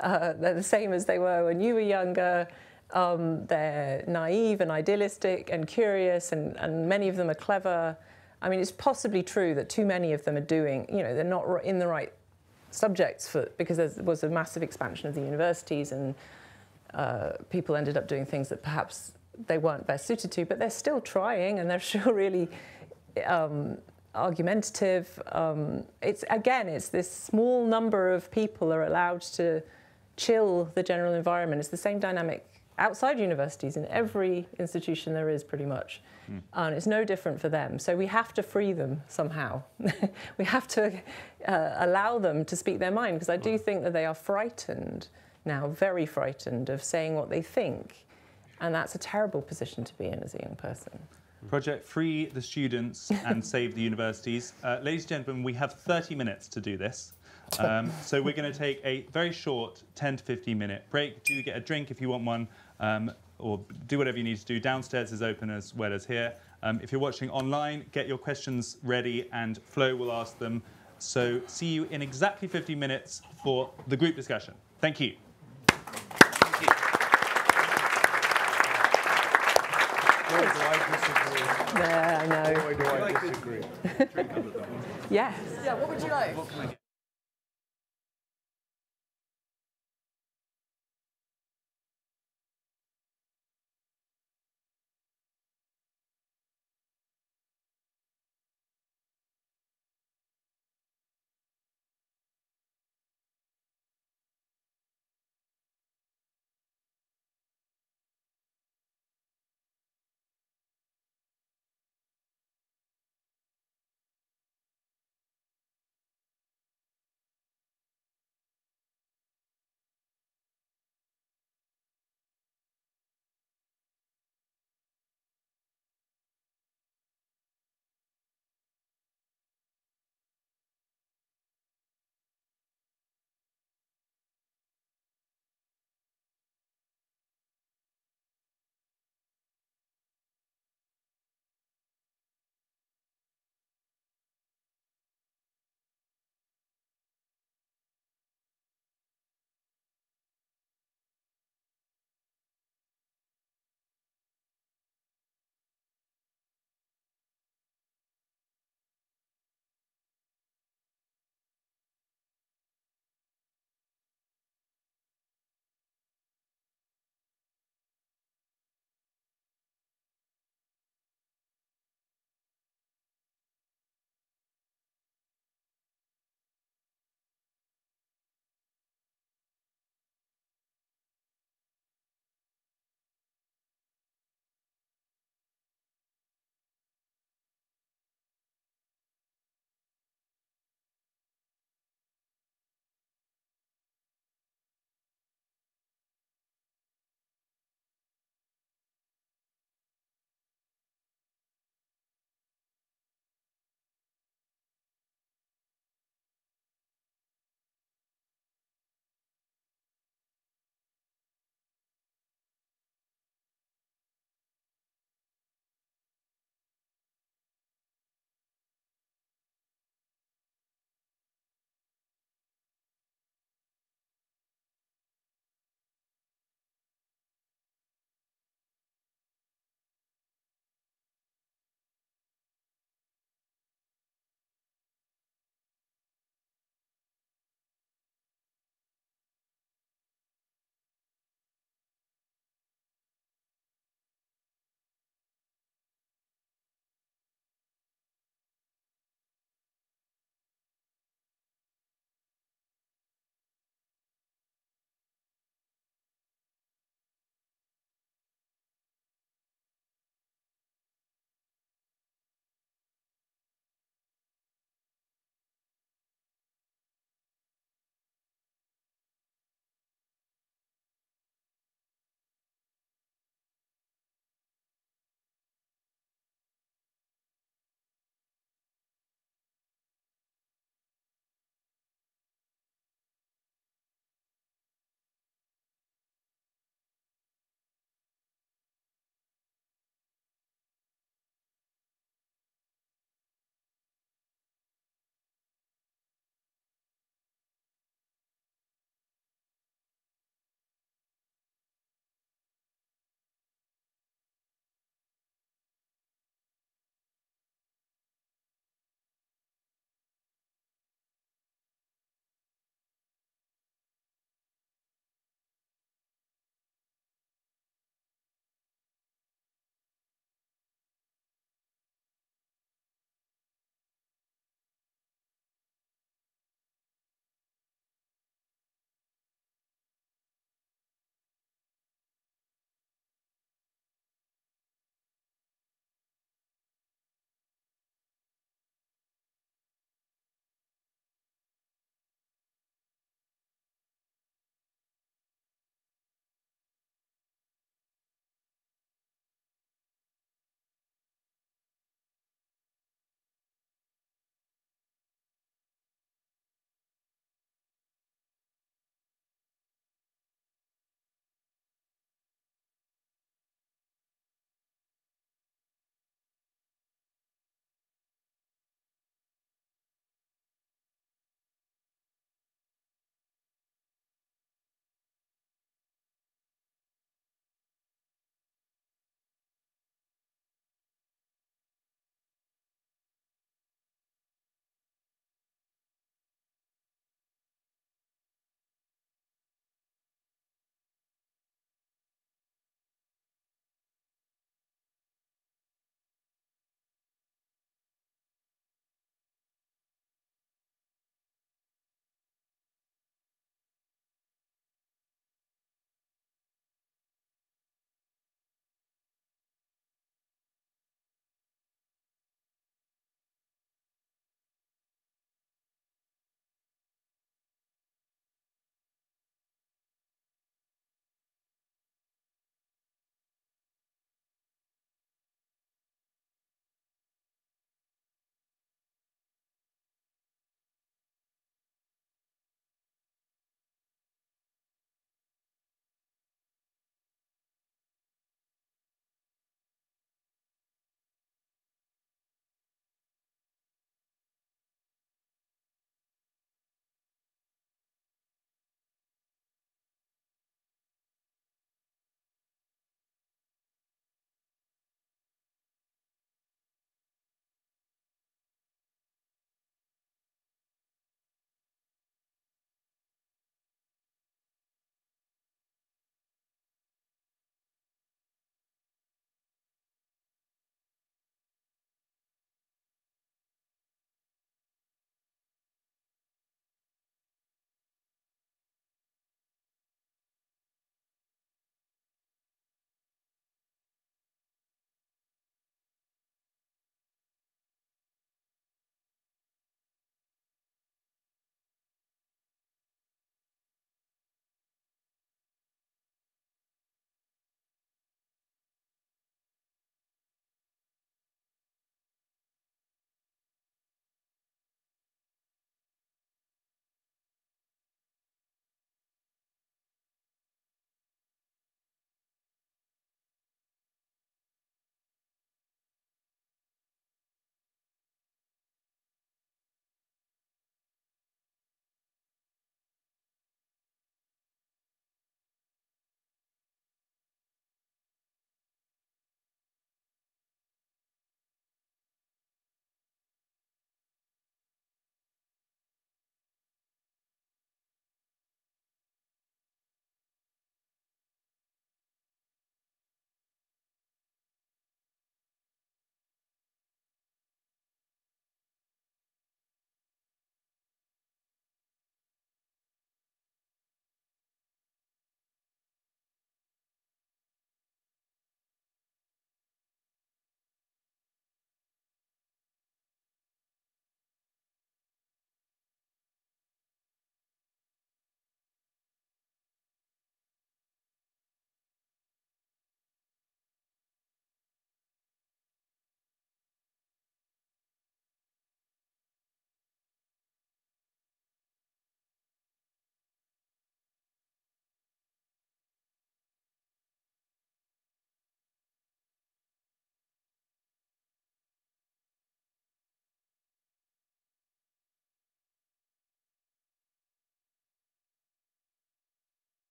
They're the same as they were when you were younger. They're naive and idealistic and curious, and many of them are clever. I mean, it's possibly true that too many of them are doing, you know, they're not in the right subjects for, because there was a massive expansion of the universities and people ended up doing things that perhaps they weren't best suited to, but they're still trying and they're still really... argumentative. It's again, it's this small number of people are allowed to chill the general environment. It's the same dynamic outside universities, in every institution there is pretty much. And it's no different for them. So we have to free them somehow. We have to allow them to speak their mind, because I do think that they are frightened now, very frightened of saying what they think. And that's a terrible position to be in as a young person. Project Free the Students and Save the Universities. Ladies and gentlemen, we have 30 minutes to do this. So we're going to take a very short 10 to 15 minute break. Do get a drink if you want one, or do whatever you need to do. Downstairs is open as well as here. If you're watching online, get your questions ready and Flo will ask them. So see you in exactly 15 minutes for the group discussion. Thank you. Boy, do I disagree. Yeah, I know. Boy, do I disagree. Yes. Yeah, what would you like? What can I get?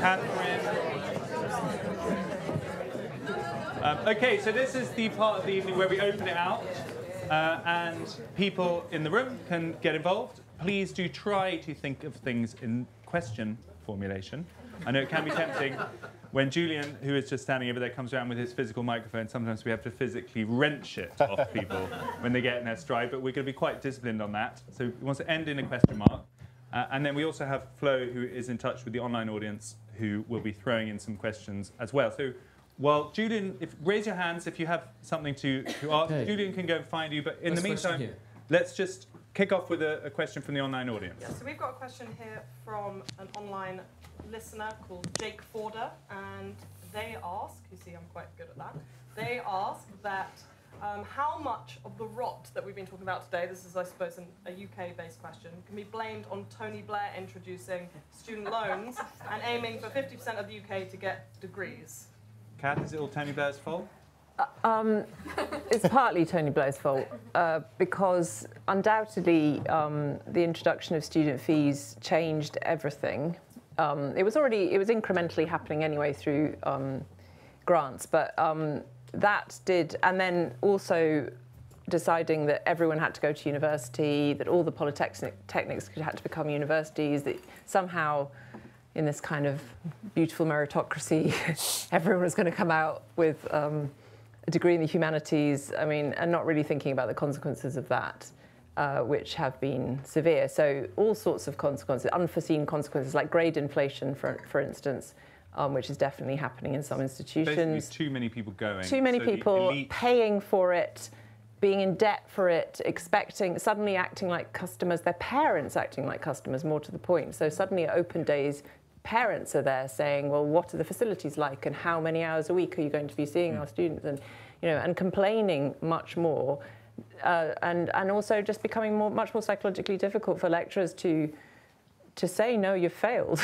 Catherine. Okay, so this is the part of the evening where we open it out and people in the room can get involved. Please do try to think of things in question formulation. I know it can be tempting when Julian, who is just standing over there, comes around with his physical microphone. Sometimes we have to physically wrench it off people when they get in their stride, but we're going to be quite disciplined on that. So he wants to end in a question mark. And then we also have Flo, who is in touch with the online audience, who will be throwing in some questions as well. So while Julian, raise your hands if you have something to ask. Okay. Julian can go and find you, but in the meantime, let's just kick off with a question from the online audience. Yeah, so we've got a question here from an online listener called Jake Forder, and they ask, you see I'm quite good at that, they ask that how much of the rot that we've been talking about today, this is I suppose a UK-based question, can be blamed on Tony Blair introducing student loans and aiming for 50% of the UK to get degrees? Kath, is it all Tony Blair's fault? It's partly Tony Blair's fault because undoubtedly the introduction of student fees changed everything. It was incrementally happening anyway through grants, but that did, and then also deciding that everyone had to go to university, that all the polytechnics had to become universities, that somehow in this kind of beautiful meritocracy, everyone was going to come out with a degree in the humanities, I mean, and not really thinking about the consequences of that, which have been severe. So all sorts of consequences, unforeseen consequences, like grade inflation, for instance, which is definitely happening in some institutions. Basically too many people going. Too many people paying for it, being in debt for it, expecting, suddenly acting like customers, their parents acting like customers, more to the point. So suddenly at open days, parents are there saying, well, what are the facilities like and how many hours a week are you going to be seeing our students? And, you know, and complaining much more. And also just becoming much more psychologically difficult for lecturers to say, no, you've failed,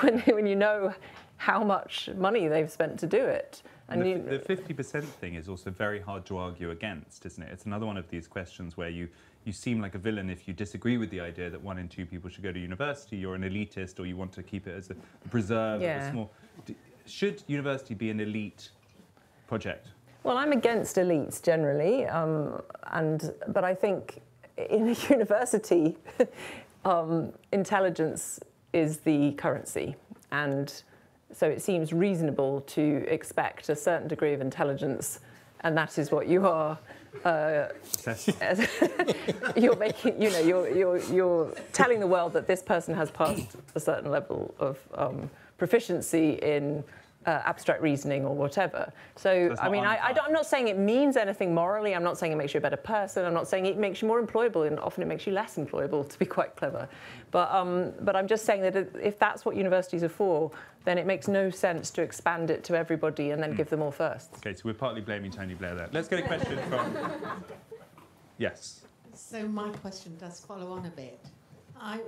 when you know how much money they've spent to do it. And the 50% thing is also very hard to argue against, isn't it? It's another one of these questions where you seem like a villain if you disagree with the idea that 1 in 2 people should go to university. You're an elitist, or you want to keep it as a preserve. Yeah. Of a small. Should university be an elite project? Well, I'm against elites generally, but I think in a university, intelligence is the currency, and so it seems reasonable to expect a certain degree of intelligence, and that is what you are. You're making, you know, you're telling the world that this person has passed a certain level of proficiency in abstract reasoning or whatever. So, I mean, I'm not saying it means anything morally. I'm not saying it makes you a better person. I'm not saying it makes you more employable, and often it makes you less employable, to be quite clever. But I'm just saying that if that's what universities are for, then it makes no sense to expand it to everybody and then give them all first. OK, so we're partly blaming Tony Blair there. Let's get a question from... Yes. So my question does follow on a bit. I'm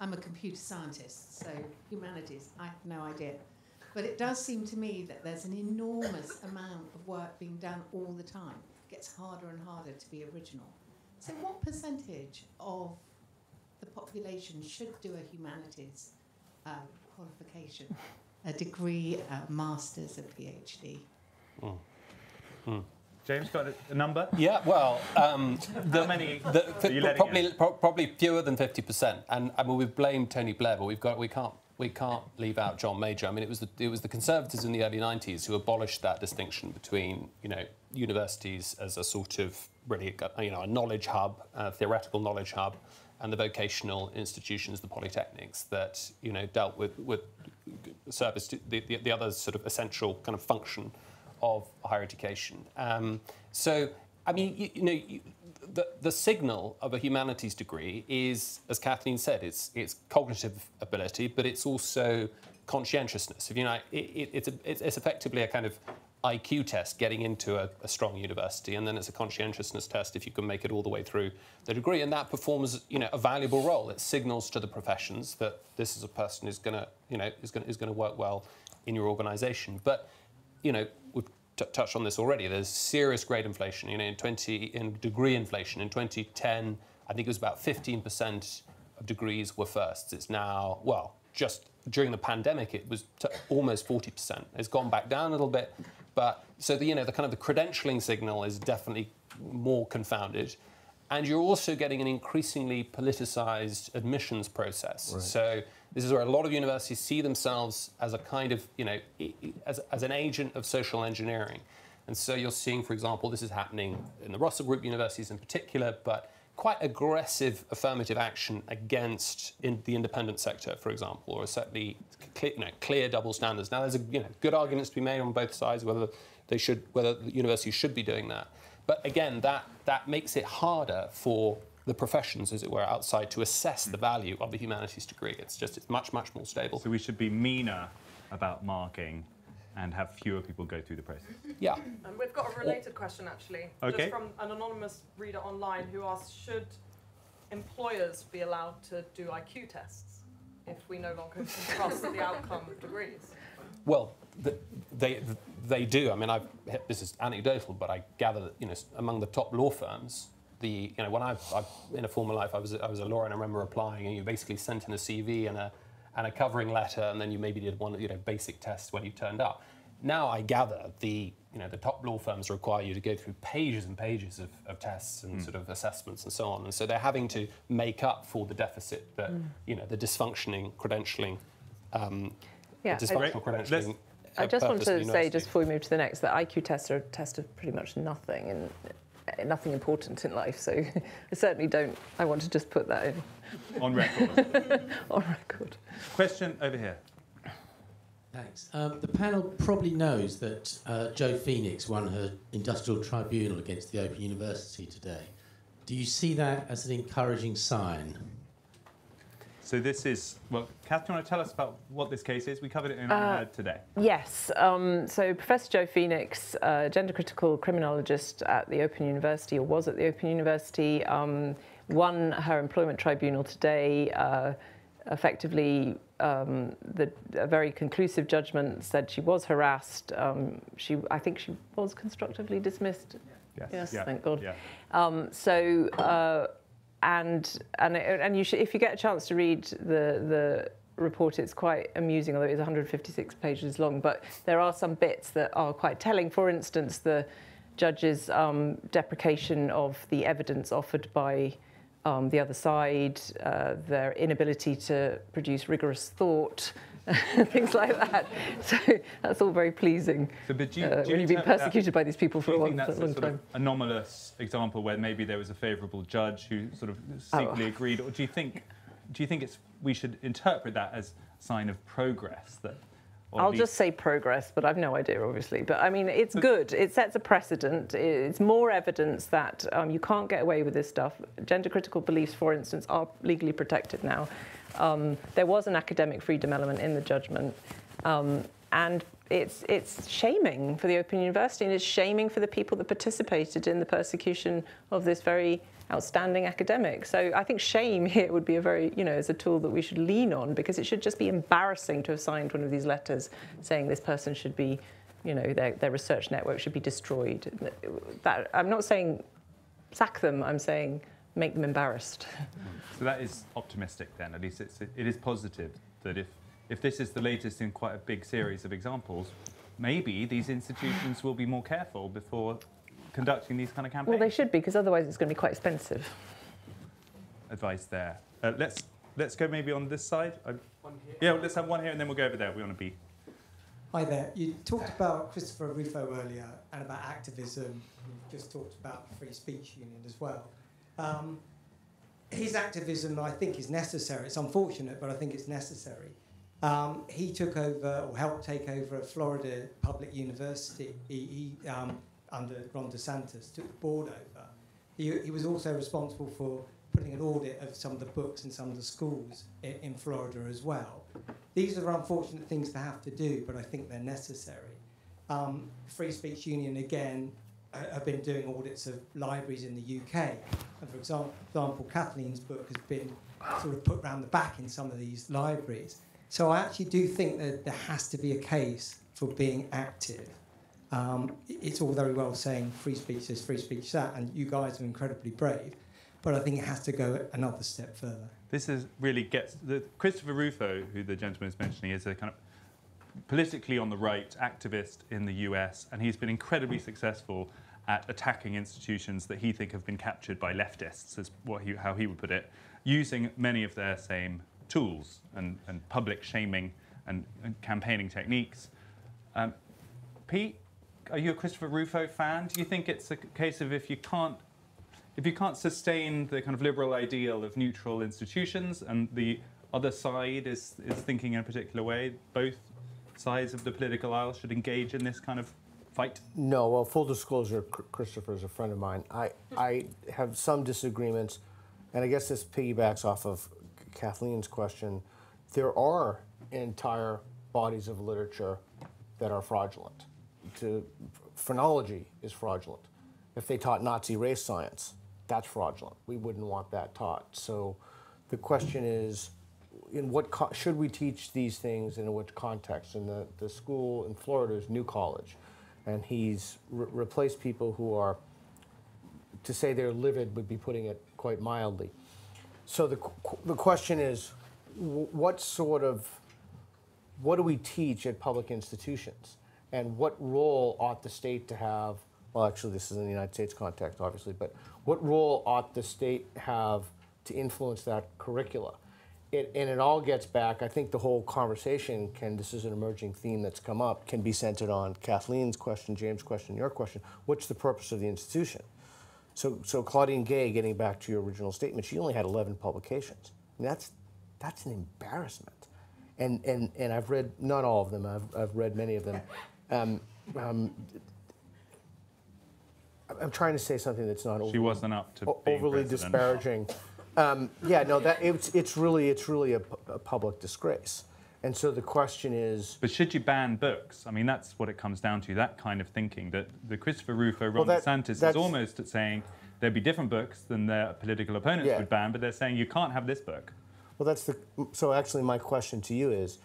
a computer scientist, so humanities, I have no idea. But it does seem to me that there's an enormous amount of work being done all the time. It gets harder and harder to be original. So what percentage of the population should do a humanities qualification, a degree, a master's, a PhD? Mm. Mm. James, got a number? Yeah, well, how many? Probably fewer than 50%. And I mean, we've blamed Tony Blair, but we can't leave out John Major. I mean, it was the Conservatives in the early 90s who abolished that distinction between, you know, universities as a sort of really, you know, a knowledge hub, a theoretical knowledge hub, and the vocational institutions, the polytechnics, that, you know, dealt with service to the other sort of essential kind of function of higher education. So, I mean, the signal of a humanities degree is, as Kathleen said, it's cognitive ability, but it's also conscientiousness. If you know, it's effectively a kind of IQ test getting into a strong university, and then it's a conscientiousness test if you can make it all the way through the degree. And that performs, you know, a valuable role. It signals to the professions that this is a person who's going to, you know, is going to work well in your organisation. But, you know, we've touched on this already. There's serious grade inflation. You know, in degree inflation in 2010, I I think it was about 15% of degrees were firsts. It's now, well, just during the pandemic, it was almost 40%. It's gone back down a little bit. But so, the, you know, the kind of the credentialing signal is definitely more confounded. And you're also getting an increasingly politicized admissions process. Right. So this is where a lot of universities see themselves as a kind of, you know, as an agent of social engineering. And so you're seeing, for example, this is happening in the Russell Group universities in particular, but quite aggressive affirmative action against the independent sector, for example, or certainly clear double standards. Now, there's a, good arguments to be made on both sides whether they should, whether the university should be doing that. But again, that makes it harder for the professions, as it were, outside to assess the value of a humanities degree. It's just it's much, much more stable. So we should be meaner about marking and have fewer people go through the process. Yeah. And we've got a related question, actually, just from an anonymous reader online who asks, should employers be allowed to do IQ tests if we no longer can trust the outcome of degrees? Well, they do. I mean, this is anecdotal, but I gather that, among the top law firms, the, when I've in a former life, I was a lawyer, and I remember applying, and you basically sent in a CV and a covering letter, and then you maybe did one, basic test when you turned up. Now I gather the, the top law firms require you to go through pages and pages of tests and sort of assessments and so on. And so they're having to make up for the deficit that, the dysfunctioning credentialing, I just want to say, just before we move to the next, that IQ tests are a test of pretty much nothing and nothing important in life. So I certainly don't. I want to just put that in. On record. On record. Question over here. Thanks. The panel probably knows that Jo Phoenix won her industrial tribunal against the Open University today. Do you see that as an encouraging sign? So this is, well, Kath, do you want to tell us about what this case is? We covered it in UnHerd today. Yes. So Professor Jo Phoenix, gender-critical criminologist at the Open University, or was at the Open University, won her employment tribunal today. Effectively, a very conclusive judgment said she was harassed. I think she was constructively dismissed. Yes. Yes, yeah. Thank God. Yeah. And you should, if you get a chance to read the report, it's quite amusing, although it's 156 pages long. But there are some bits that are quite telling. For instance, the judge's deprecation of the evidence offered by the other side, their inability to produce rigorous thought, things like that. So that's all very pleasing. So, but do you you've been persecuted by these people for a long time. Anomalous example where maybe there was a favourable judge who sort of secretly agreed, or do you think it's we should interpret that as a sign of progress? That I'll just say progress, but I've no idea, obviously. But I mean, it's good. It sets a precedent. It's more evidence that you can't get away with this stuff. Gender-critical beliefs, for instance, are legally protected now. There was an academic freedom element in the judgment, and it's shaming for the Open University, and it's shaming for the people that participated in the persecution of this very outstanding academic. So I think shame here would be a very, is a tool that we should lean on, because it should just be embarrassing to have signed one of these letters saying this person should be, their research network should be destroyed. That, I'm not saying sack them, I'm saying make them embarrassed. So that is optimistic then, at least it is positive that if this is the latest in quite a big series of examples, maybe these institutions will be more careful before conducting these kind of campaigns. Well, they should be, because otherwise it's going to be quite expensive. Advice there. Let's go maybe on this side. One here. Yeah, let's have one here, and then we'll go over there. We want to be. Hi there. You talked about Christopher Rufo earlier and about activism. You've just talked about the Free Speech Union as well. His activism, I think, is necessary. It's unfortunate, but I think it's necessary. He took over, or helped take over, a Florida public university. Under Ron DeSantis, took the board over. He was also responsible for putting an audit of some of the books and some of the schools in Florida as well. These are unfortunate things to have to do, but I think they're necessary. Free Speech Union, again, have been doing audits of libraries in the UK. And for example, Kathleen's book has been sort of put round the back in some of these libraries. So I actually do think that there has to be a case for being active. It's all very well saying free speech is free speech that, and you guys are incredibly brave. but I think it has to go another step further. This is really gets... Christopher Rufo, who the gentleman is mentioning, is a kind of politically on the right activist in the US, and he's been incredibly successful at attacking institutions that he think have been captured by leftists, is what he, how he would put it, using many of their same tools and public shaming and campaigning techniques. Pete, are you a Christopher Rufo fan? Do you think it's a case of if you can't sustain the kind of liberal ideal of neutral institutions and the other side is thinking in a particular way, both sides of the political aisle should engage in this kind of fight? No, well, full disclosure, Christopher is a friend of mine. I have some disagreements, and I guess this piggybacks off of Kathleen's question. There are entire bodies of literature that are fraudulent. Phrenology is fraudulent. If they taught Nazi race science, that's fraudulent. We wouldn't want that taught. So the question is, in what should we teach these things and in what context? And the school in Florida is New College, and he's replaced people who are, to say they're livid would be putting it quite mildly. So the question is, what do we teach at public institutions? And what role ought the state to have, well, actually this is in the United States context, obviously, but what role ought the state have to influence that curricula? And it all gets back, I think the whole conversation can, this is an emerging theme that's come up, can be centered on Kathleen's question, James' question, your question, what's the purpose of the institution? So Claudine Gay, getting back to your original statement, she only had 11 publications. And that's an embarrassment. And I've read, not all of them, I've read many of them. I'm trying to say something that's not overly, she wasn't up to overly disparaging. Yeah, no, that it's really a public disgrace, and so the question is. But should you ban books? I mean, that's what it comes down to. That kind of thinking that the Christopher Rufo, Ron DeSantis is almost at saying there'd be different books than their political opponents would ban, but they're saying you can't have this book. Well, that's the. So actually, my question to you is,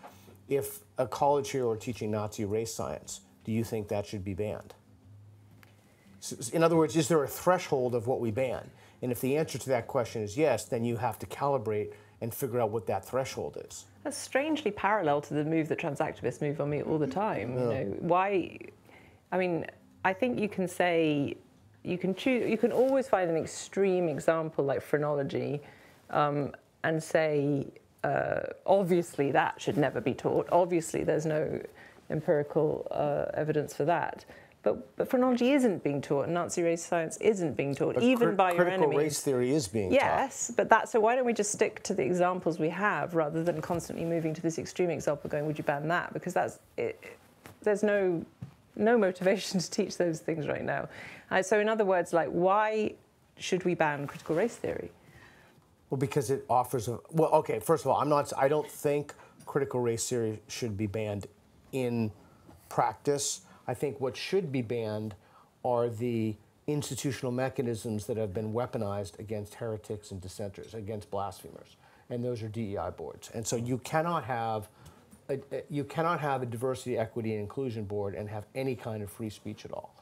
if a college here were teaching Nazi race science, do you think that should be banned? So, in other words, is there a threshold of what we ban? And if the answer to that question is yes, then you have to calibrate and figure out what that threshold is. That's strangely parallel to the move that trans activists move on me all the time. Yeah. You know, why? I mean, I think you can say, you can choose, you can always find an extreme example like phrenology and say, obviously that should never be taught. Obviously there's no empirical evidence for that. But phrenology isn't being taught, and Nazi race science isn't being taught, but even by your enemies. Critical race theory is being taught. Yes, but that, so why don't we just stick to the examples we have rather than constantly moving to this extreme example going, would you ban that? Because that's, there's no motivation to teach those things right now. So in other words, like, why should we ban critical race theory? Well, because it offers a, well, okay, first of all, I don't think critical race theory should be banned in practice. I think what should be banned are the institutional mechanisms that have been weaponized against heretics and dissenters, against blasphemers, and those are DEI boards. And so you cannot have a diversity, equity, and inclusion board and have any kind of free speech at all.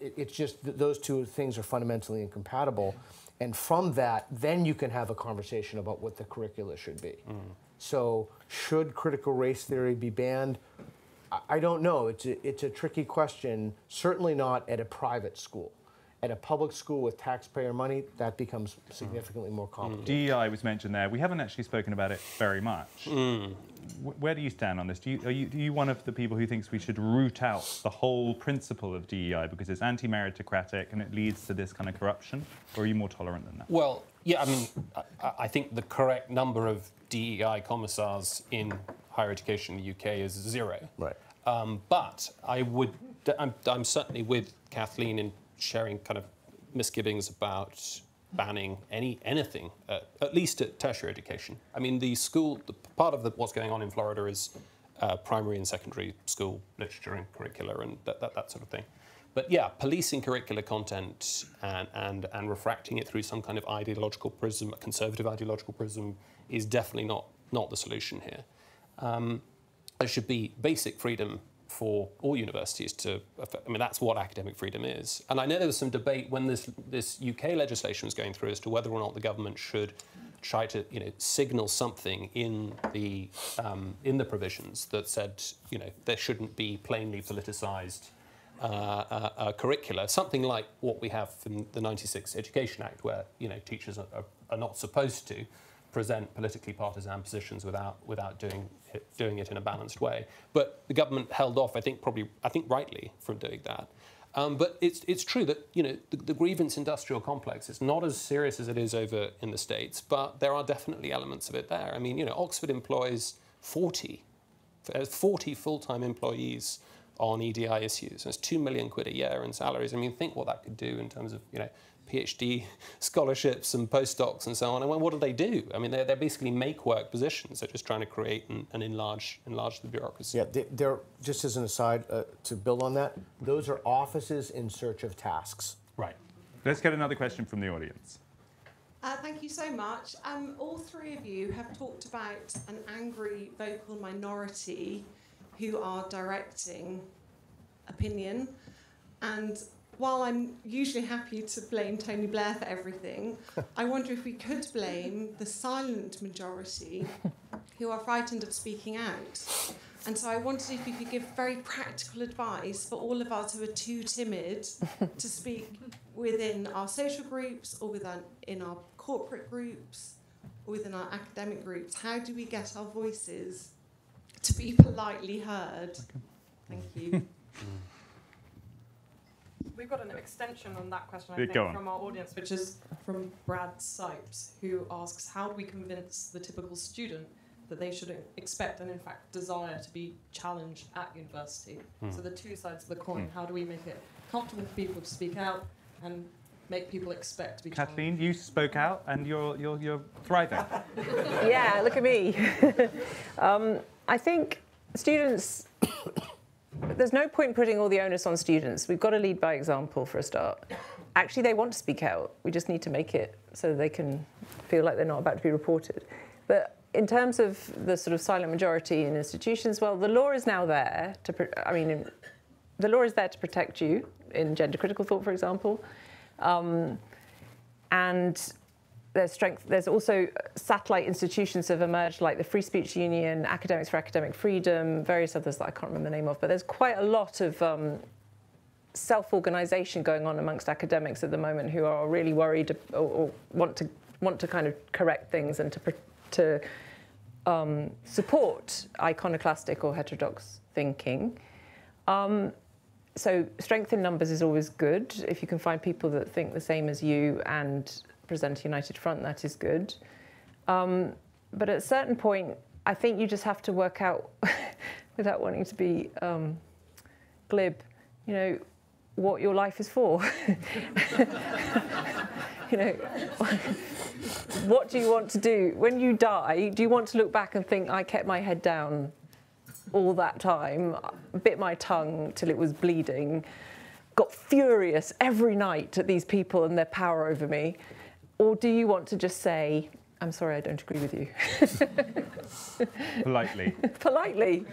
It's just those two things are fundamentally incompatible, and from that, then you can have a conversation about what the curricula should be. So should critical race theory be banned? I don't know. It's a tricky question, certainly not at a private school. At a public school with taxpayer money, that becomes significantly more complicated. DEI was mentioned there. We haven't actually spoken about it very much. Where do you stand on this? Are you one of the people who thinks we should root out the whole principle of DEI because it's anti-meritocratic and it leads to this kind of corruption? Or are you more tolerant than that? Well, yeah, I mean, I think the correct number of DEI commissars in higher education in the UK is 0. Right. But I'm certainly with Kathleen in sharing kind of misgivings about banning anything, at least at tertiary education. I mean, part of what's going on in Florida is primary and secondary school literature and curricula and that sort of thing. But yeah, policing curricular content and refracting it through some kind of ideological prism, a conservative ideological prism, is definitely not the solution here. There should be basic freedom for all universities to, I mean, that's what academic freedom is. And I know there was some debate when this UK legislation was going through as to whether or not the government should try to, you know, signal something in the provisions that said, you know, there shouldn't be plainly politicised curricula, something like what we have from the '96 Education Act, where, you know, teachers are not supposed to present politically partisan positions without doing it in a balanced way. But the government held off, I think rightly, from doing that. But it's true that, you know, the grievance industrial complex is not as serious as it is over in the States, but there are definitely elements of it there. I mean, you know, Oxford employs 40 full-time employees on EDI issues. That's £2 million a year in salaries. I mean, think what that could do in terms of, you know, PhD scholarships and postdocs and so on. And what do they do? I mean, they're basically make-work positions. They're just trying to create and enlarge the bureaucracy. Yeah, they're, just as an aside, to build on that, those are offices in search of tasks. Right. Let's get another question from the audience. Thank you so much. All three of you have talked about an angry vocal minority who are directing opinion, and while I'm usually happy to blame Tony Blair for everything, I wonder if we could blame the silent majority who are frightened of speaking out. And so I wondered if you could give very practical advice for all of us who are too timid to speak within our social groups or in our corporate groups or within our academic groups. How do we get our voices to be politely heard? Thank you. We've got an extension on that question, I think, from our audience, which is from Brad Sipes, who asks, how do we convince the typical student that they should expect and, in fact, desire to be challenged at university? So the two sides of the coin. How do we make it comfortable for people to speak out and make people expect to be challenged? Kathleen, you spoke out, and you're thriving. Yeah, look at me. I think students... There's no point putting all the onus on students. We've got to lead by example for a start. Actually, they want to speak out. We just need to make it so they can feel like they're not about to be reported. But in terms of the sort of silent majority in institutions, well, the law is now there to... I mean, the law is there to protect you in gender-critical thought, for example. And there's also satellite institutions that have emerged, like the Free Speech Union, Academics for Academic Freedom, various others that I can't remember the name of, but there's quite a lot of self-organisation going on amongst academics at the moment who are really worried or want to kind of correct things and to support iconoclastic or heterodox thinking. So strength in numbers is always good. If you can find people that think the same as you and present a united front, that is good. But at a certain point, I think you just have to work out, without wanting to be glib, you know, what your life is for. You know, what do you want to do? When you die, do you want to look back and think, I kept my head down all that time, bit my tongue till it was bleeding, got furious every night at these people and their power over me? Or do you want to just say, I'm sorry, I don't agree with you? Politely. Politely.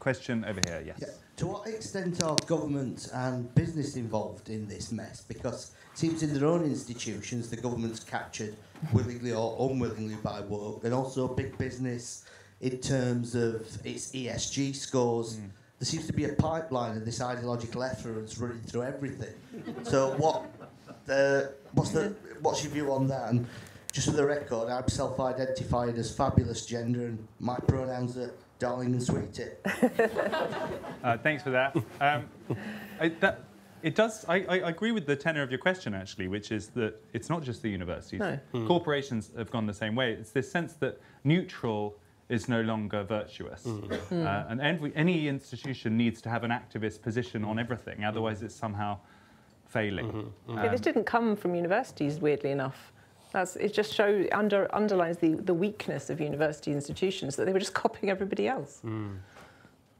Question over here, yes. Yeah. To what extent are government and business involved in this mess? Because it seems in their own institutions, the government's captured willingly or unwillingly by woke, and also big business in terms of its ESG scores. There seems to be a pipeline of this ideological efference running through everything. So what's your view on that? And just for the record, I'm self-identified as fabulous gender, and my pronouns are darling and sweetie. Thanks for that. I agree with the tenor of your question, actually, which is that it's not just the universities. No. Corporations have gone the same way. It's this sense that neutral is no longer virtuous. And any institution needs to have an activist position on everything, otherwise it's somehow failing. Yeah, this didn't come from universities, weirdly enough. It just underlines the weakness of university institutions, that they were just copying everybody else.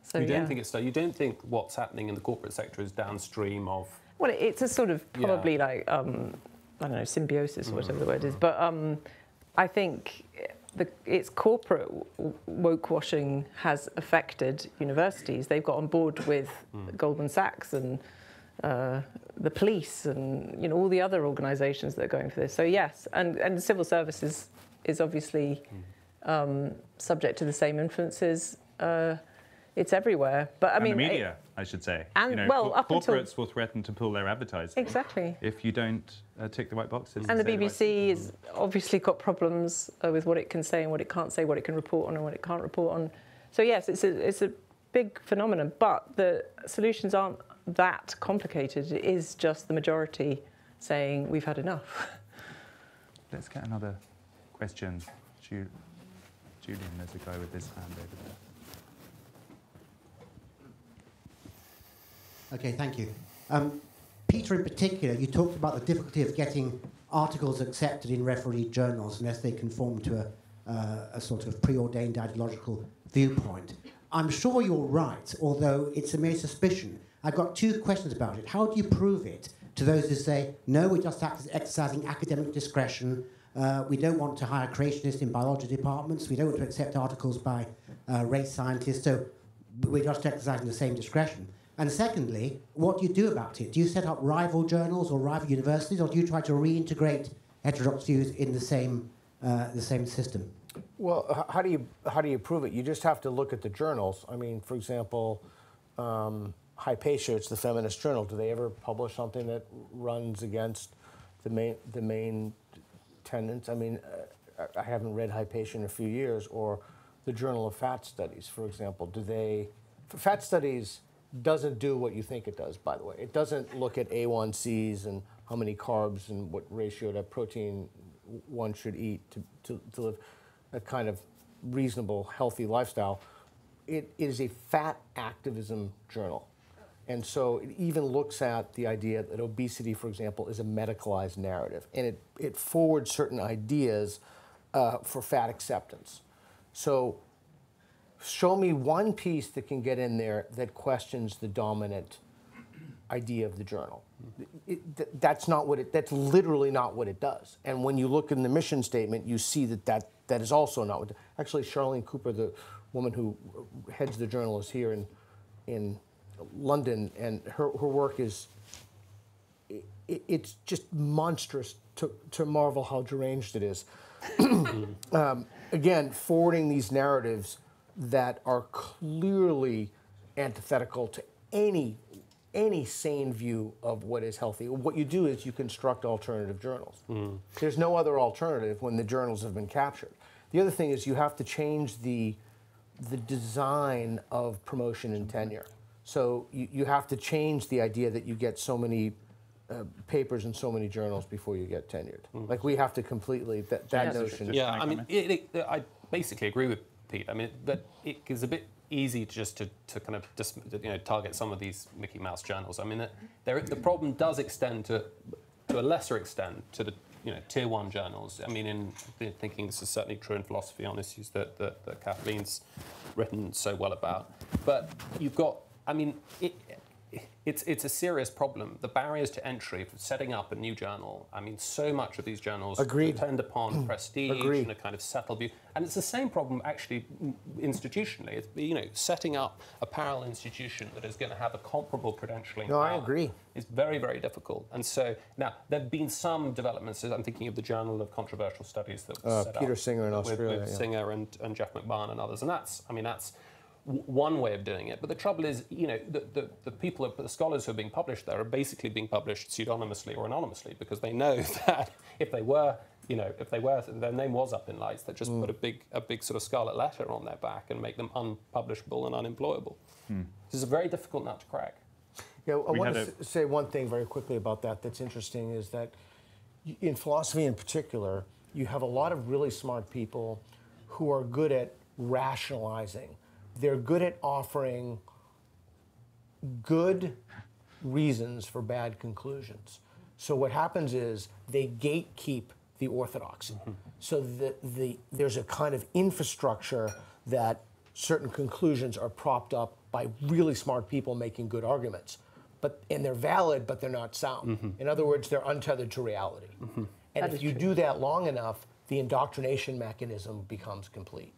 So you don't think it's... You don't think what's happening in the corporate sector is downstream of... Well, it's a sort of probably like, I don't know, symbiosis or whatever the word is, but I think it's corporate woke washing has affected universities. They've got on board with Goldman Sachs and the police and all the other organisations that are going for this. So yes, and civil services is obviously subject to the same influences. It's everywhere. But I mean, the media, I should say. And well, up until corporates will threaten to pull their advertising. Exactly. If you don't tick the right boxes. And the BBC has obviously got problems with what it can say and what it can't say, what it can report on and what it can't report on. So yes, it's a big phenomenon. But the solutions aren't that complicated. It is just the majority saying we've had enough. Let's get another question. Julian, there's a guy with his hand over there. Okay, thank you. Peter, in particular, you talked about the difficulty of getting articles accepted in refereed journals unless they conform to a sort of preordained ideological viewpoint. I'm sure you're right, although it's a mere suspicion. I've got two questions about it. How do you prove it to those who say, no, we're just exercising academic discretion, we don't want to hire creationists in biology departments, we don't want to accept articles by race scientists, so we're just exercising the same discretion? And secondly, what do you do about it? Do you set up rival journals or rival universities, or do you try to reintegrate heterodox views in the same system? Well, how do you prove it? You just have to look at the journals. I mean, for example, Hypatia, it's the feminist journal. Do they ever publish something that runs against the main tenets? I mean, I haven't read Hypatia in a few years. Or the Journal of Fat Studies, for example. Do they? Fat Studies doesn't do what you think it does, by the way. It doesn't look at A1Cs and how many carbs and what ratio to protein one should eat to live a kind of reasonable, healthy lifestyle. It is a fat activism journal. And so it even looks at the idea that obesity, for example, is a medicalized narrative. And it forwards certain ideas for fat acceptance. So show me one piece that can get in there that questions the dominant idea of the journal. That's literally not what it does. And when you look in the mission statement, you see that is also not what it does. Actually, Charlene Cooper, the woman who heads the journal, is here in London, and her work is, it's just monstrous to marvel how deranged it is. Again, forwarding these narratives that are clearly antithetical to any sane view of what is healthy. What you do is you construct alternative journals. There's no other alternative when the journals have been captured. The other thing is you have to change the design of promotion and tenure. So you have to change the idea that you get so many papers in so many journals before you get tenured. Like, we have to completely, that notion. Yeah, I mean, I basically agree with Pete. I mean, that it is a bit easy to kind of just target some of these Mickey Mouse journals. I mean, the problem does extend to a lesser extent to the tier 1 journals. I mean, in thinking, this is certainly true in philosophy on issues that Kathleen's written so well about. But you've got, I mean, it's a serious problem. The barriers to entry for setting up a new journal. I mean, so much of these journals depend upon prestige and a kind of settled view. And it's the same problem, actually, institutionally. It's, setting up a parallel institution that is going to have a comparable credentialing. No, I agree. It's very, very difficult. And so now there have been some developments. I'm thinking of the Journal of Controversial Studies that was set up. Peter Singer in Australia. With Singer and Jeff McMahon and others. And that's one way of doing it. But the trouble is, the people, the scholars who are being published there are basically being published pseudonymously or anonymously, because they know that if they were, their name was up in lights, they'd just put a big sort of scarlet letter on their back and make them unpublishable and unemployable. This is a very difficult nut to crack. Yeah, I want to say one thing very quickly about that that's interesting, is that in philosophy in particular, you have a lot of really smart people who are good at rationalizing. They're good at offering good reasons for bad conclusions. So what happens is they gatekeep the orthodoxy. So there's a kind of infrastructure that certain conclusions are propped up by really smart people making good arguments. And they're valid, but they're not sound. In other words, they're untethered to reality. And if you do that long enough, the indoctrination mechanism becomes complete.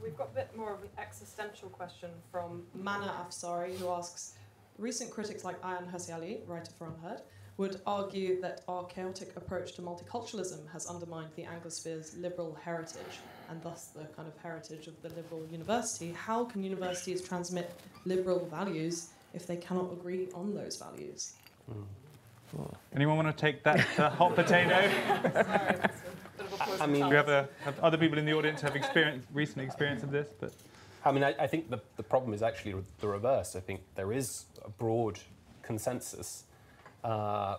We've got a bit more of an existential question from Mana Afsari, who asks, recent critics like Ayaan Hirsi, writer for UnHerd, would argue that our chaotic approach to multiculturalism has undermined the Anglosphere's liberal heritage, and thus the kind of heritage of the liberal university. How can universities transmit liberal values if they cannot agree on those values? Anyone want to take that hot potato? I mean, we have other people in the audience have recent experience of this, but I mean, I think the problem is actually the reverse. I think there is a broad consensus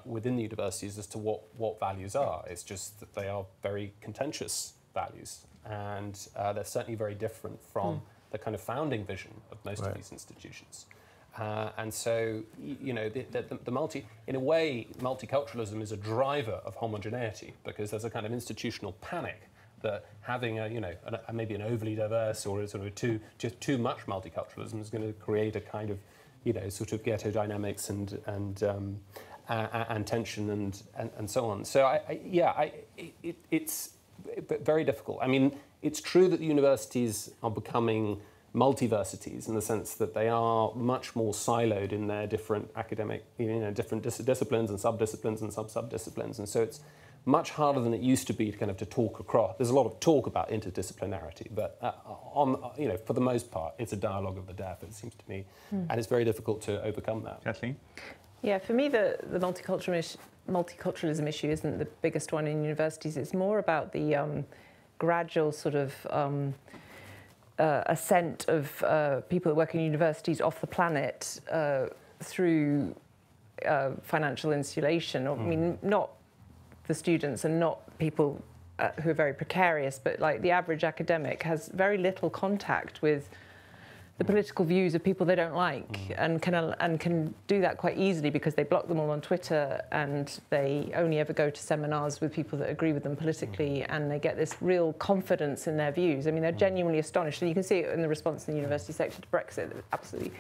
within the universities as to what values are. It's just that they are very contentious values, and they're certainly very different from the kind of founding vision of most of these institutions. And so, you know, in a way, multiculturalism is a driver of homogeneity, because there's a kind of institutional panic that having a, you know, maybe an overly diverse or a sort of too much multiculturalism is going to create a kind of, you know, sort of ghetto dynamics and tension and so on. So it's very difficult. I mean, it's true that the universities are becoming multiversities in the sense that they are much more siloed in their different academic, you know, different disciplines and sub-disciplines and sub-sub-disciplines, and so it's much harder than it used to be to kind of to talk across. There's a lot of talk about interdisciplinarity, but you know, for the most part, it's a dialogue of the deaf, it seems to me, and it's very difficult to overcome that. Kathleen? Yeah, for me, the multiculturalism issue isn't the biggest one in universities. It's more about the gradual sort of ascent of people that work in universities off the planet through financial insulation. Or, I mean, not the students and not people who are very precarious, but like the average academic has very little contact with the political views of people they don't like, and can do that quite easily because they block them all on Twitter, and they only ever go to seminars with people that agree with them politically, and they get this real confidence in their views. I mean, they're genuinely astonished, and you can see it in the response in the university sector to Brexit. They're absolutely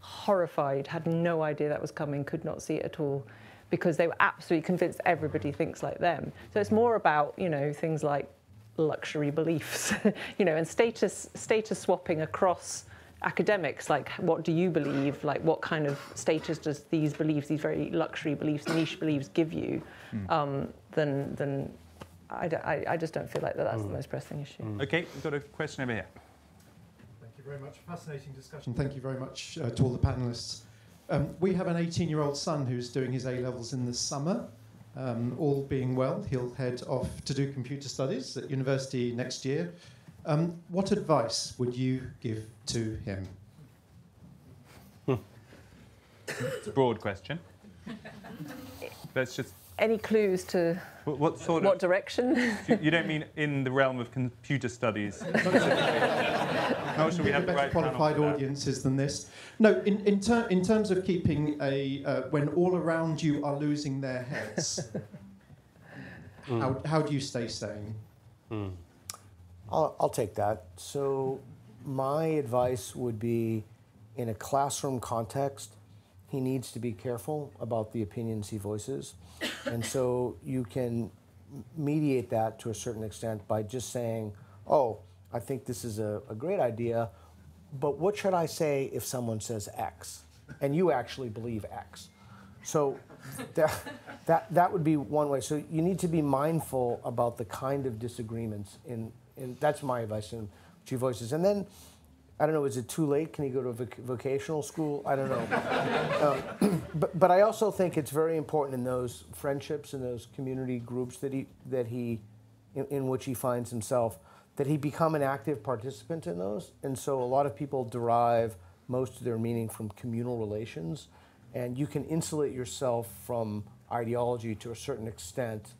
horrified, had no idea that was coming, could not see it at all, because they were absolutely convinced everybody thinks like them. So it's more about, you know, things like luxury beliefs, you know, and status swapping across academics, like what do you believe, like what kind of status does these beliefs, these very luxury beliefs, niche beliefs give you, then I just don't feel like that's the most pressing issue. Okay, we've got a question over here. Thank you very much, fascinating discussion. Thank you very much to all the panellists. We have an 18-year-old son who's doing his A-levels in the summer. All being well, he'll head off to do computer studies at university next year. What advice would you give to him? It's a broad question. Let's just... Any clues to what direction? You don't mean in the realm of computer studies? How should we have the right qualified audiences than this? No, in terms of keeping a... when all around you are losing their heads, how do you stay sane? I'll take that. So my advice would be, in a classroom context, he needs to be careful about the opinions he voices. And so you can mediate that to a certain extent by just saying, oh, I think this is a great idea, but what should I say if someone says X? And you actually believe X. So that would be one way. So you need to be mindful about the kind of disagreements and that's my advice in two voices. And then, I don't know, is it too late? Can he go to a vocational school? I don't know. But I also think it's very important in those friendships and those community groups in which he finds himself, that he become an active participant in those. And so a lot of people derive most of their meaning from communal relations. And you can insulate yourself from ideology to a certain extent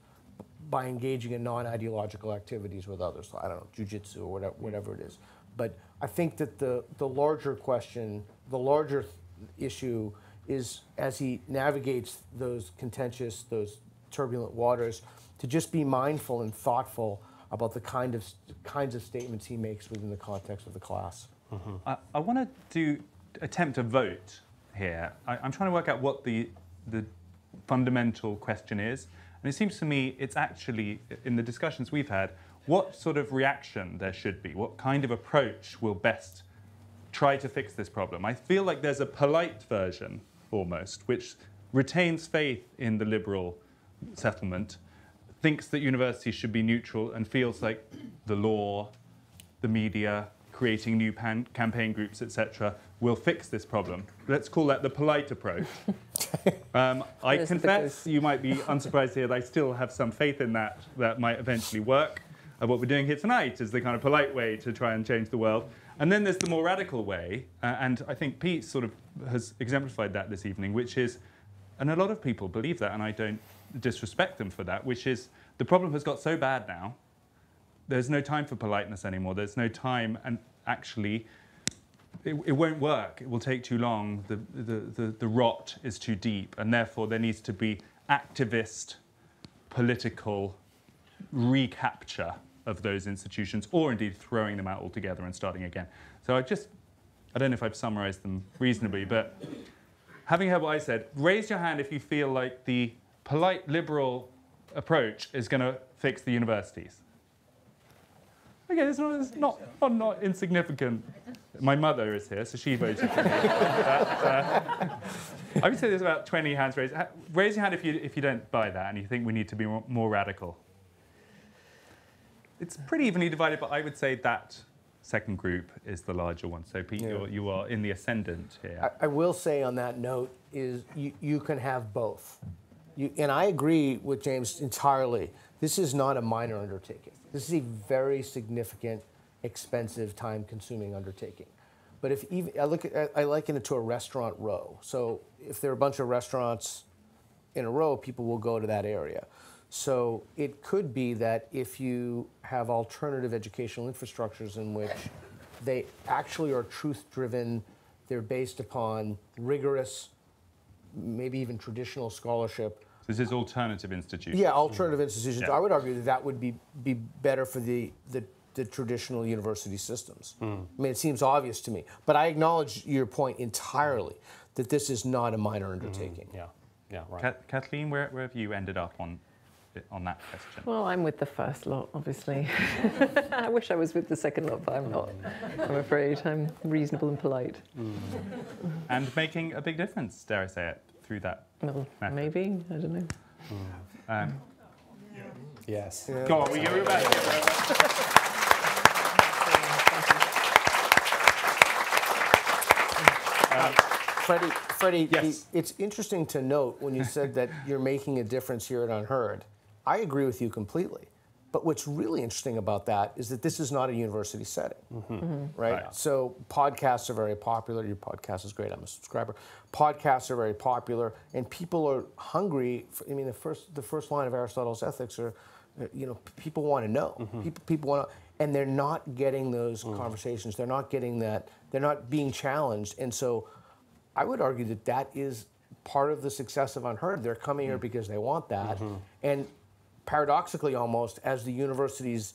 by engaging in non-ideological activities with others. I don't know, jiu-jitsu or whatever it is. But I think that the larger question, the larger issue is, as he navigates those contentious, those turbulent waters, to just be mindful and thoughtful about the kinds of statements he makes within the context of the class. I want to attempt a vote here. I'm trying to work out what the fundamental question is. And it seems to me it's actually, in the discussions we've had, what sort of reaction there should be, what kind of approach will best try to fix this problem. I feel like there's a polite version, almost, which retains faith in the liberal settlement, thinks that universities should be neutral, and feels like the law, the media, creating new campaign groups, etc., will fix this problem. Let's call that the polite approach. I confess, you might be unsurprised here, that I still have some faith in that that might eventually work. What we're doing here tonight is the kind of polite way to try and change the world. And then there's the more radical way, and I think Pete sort of has exemplified that this evening, which is, and a lot of people believe that, and I don't disrespect them for that, which is the problem has got so bad now, there's no time for politeness anymore. There's no time, and actually, it won't work. It will take too long. The rot is too deep, and therefore there needs to be activist, political recapture of those institutions, or indeed throwing them out altogether and starting again. So I don't know if I've summarized them reasonably, but having heard what I said, raise your hand if you feel like the polite liberal approach is going to fix the universities. OK, it's not insignificant. My mother is here, so she voted for me. I would say there's about 20 hands raised. Raise your hand if you don't buy that and you think we need to be more radical. It's pretty evenly divided, but I would say that second group is the larger one. So, Pete, you are in the ascendant here. I will say on that note is you can have both. And I agree with James entirely. This is not a minor undertaking. This is a very significant, expensive, time-consuming undertaking. But if even I liken it to a restaurant row. So if there are a bunch of restaurants in a row, people will go to that area. So it could be that if you have alternative educational infrastructures in which they actually are truth-driven, they're based upon rigorous, maybe even traditional scholarship. So this is alternative institutions. Yeah, alternative institutions. Yeah. I would argue that would be better for the traditional university systems. Mm. I mean, it seems obvious to me. But I acknowledge your point entirely, that this is not a minor undertaking. Mm. Yeah, yeah, right. Kathleen, where have you ended up on that question? Well, I'm with the first lot, obviously. I wish I was with the second lot, but I'm not. I'm afraid I'm reasonable and polite. Mm. And making a big difference, dare I say it, through that method. Maybe, I don't know. Mm. Yes. Yeah. Go on, we give you back. Freddie, yes. It's interesting to note when you said that you're making a difference here at UnHerd. I agree with you completely. But what's really interesting about that is that this is not a university setting, right? So podcasts are very popular. Your podcast is great. I'm a subscriber. Podcasts are very popular, and people are hungry. I mean, the first line of Aristotle's ethics are, you know, people want to know. People want to. And they're not getting those conversations. They're not getting that. They're not being challenged. And so I would argue that that is part of the success of UnHerd. They're coming here because they want that. And paradoxically, almost, as the universities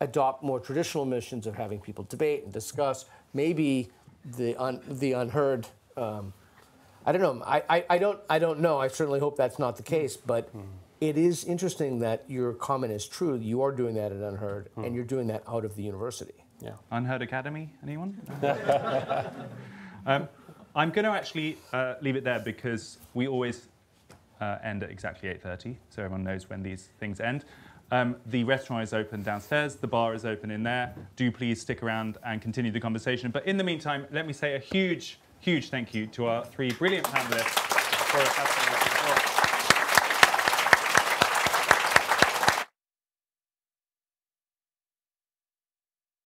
adopt more traditional missions of having people debate and discuss, maybe the UnHerd, I don't know. I don't know. I certainly hope that's not the case, but. It is interesting that your comment is true. You are doing that at UnHerd, and you're doing that out of the university. Yeah. UnHerd Academy, anyone? I'm going to actually leave it there because we always end at exactly 8:30, so everyone knows when these things end. The restaurant is open downstairs. The bar is open in there. Do please stick around and continue the conversation. But in the meantime, let me say a huge, huge thank you to our three brilliant panelists for a fascinating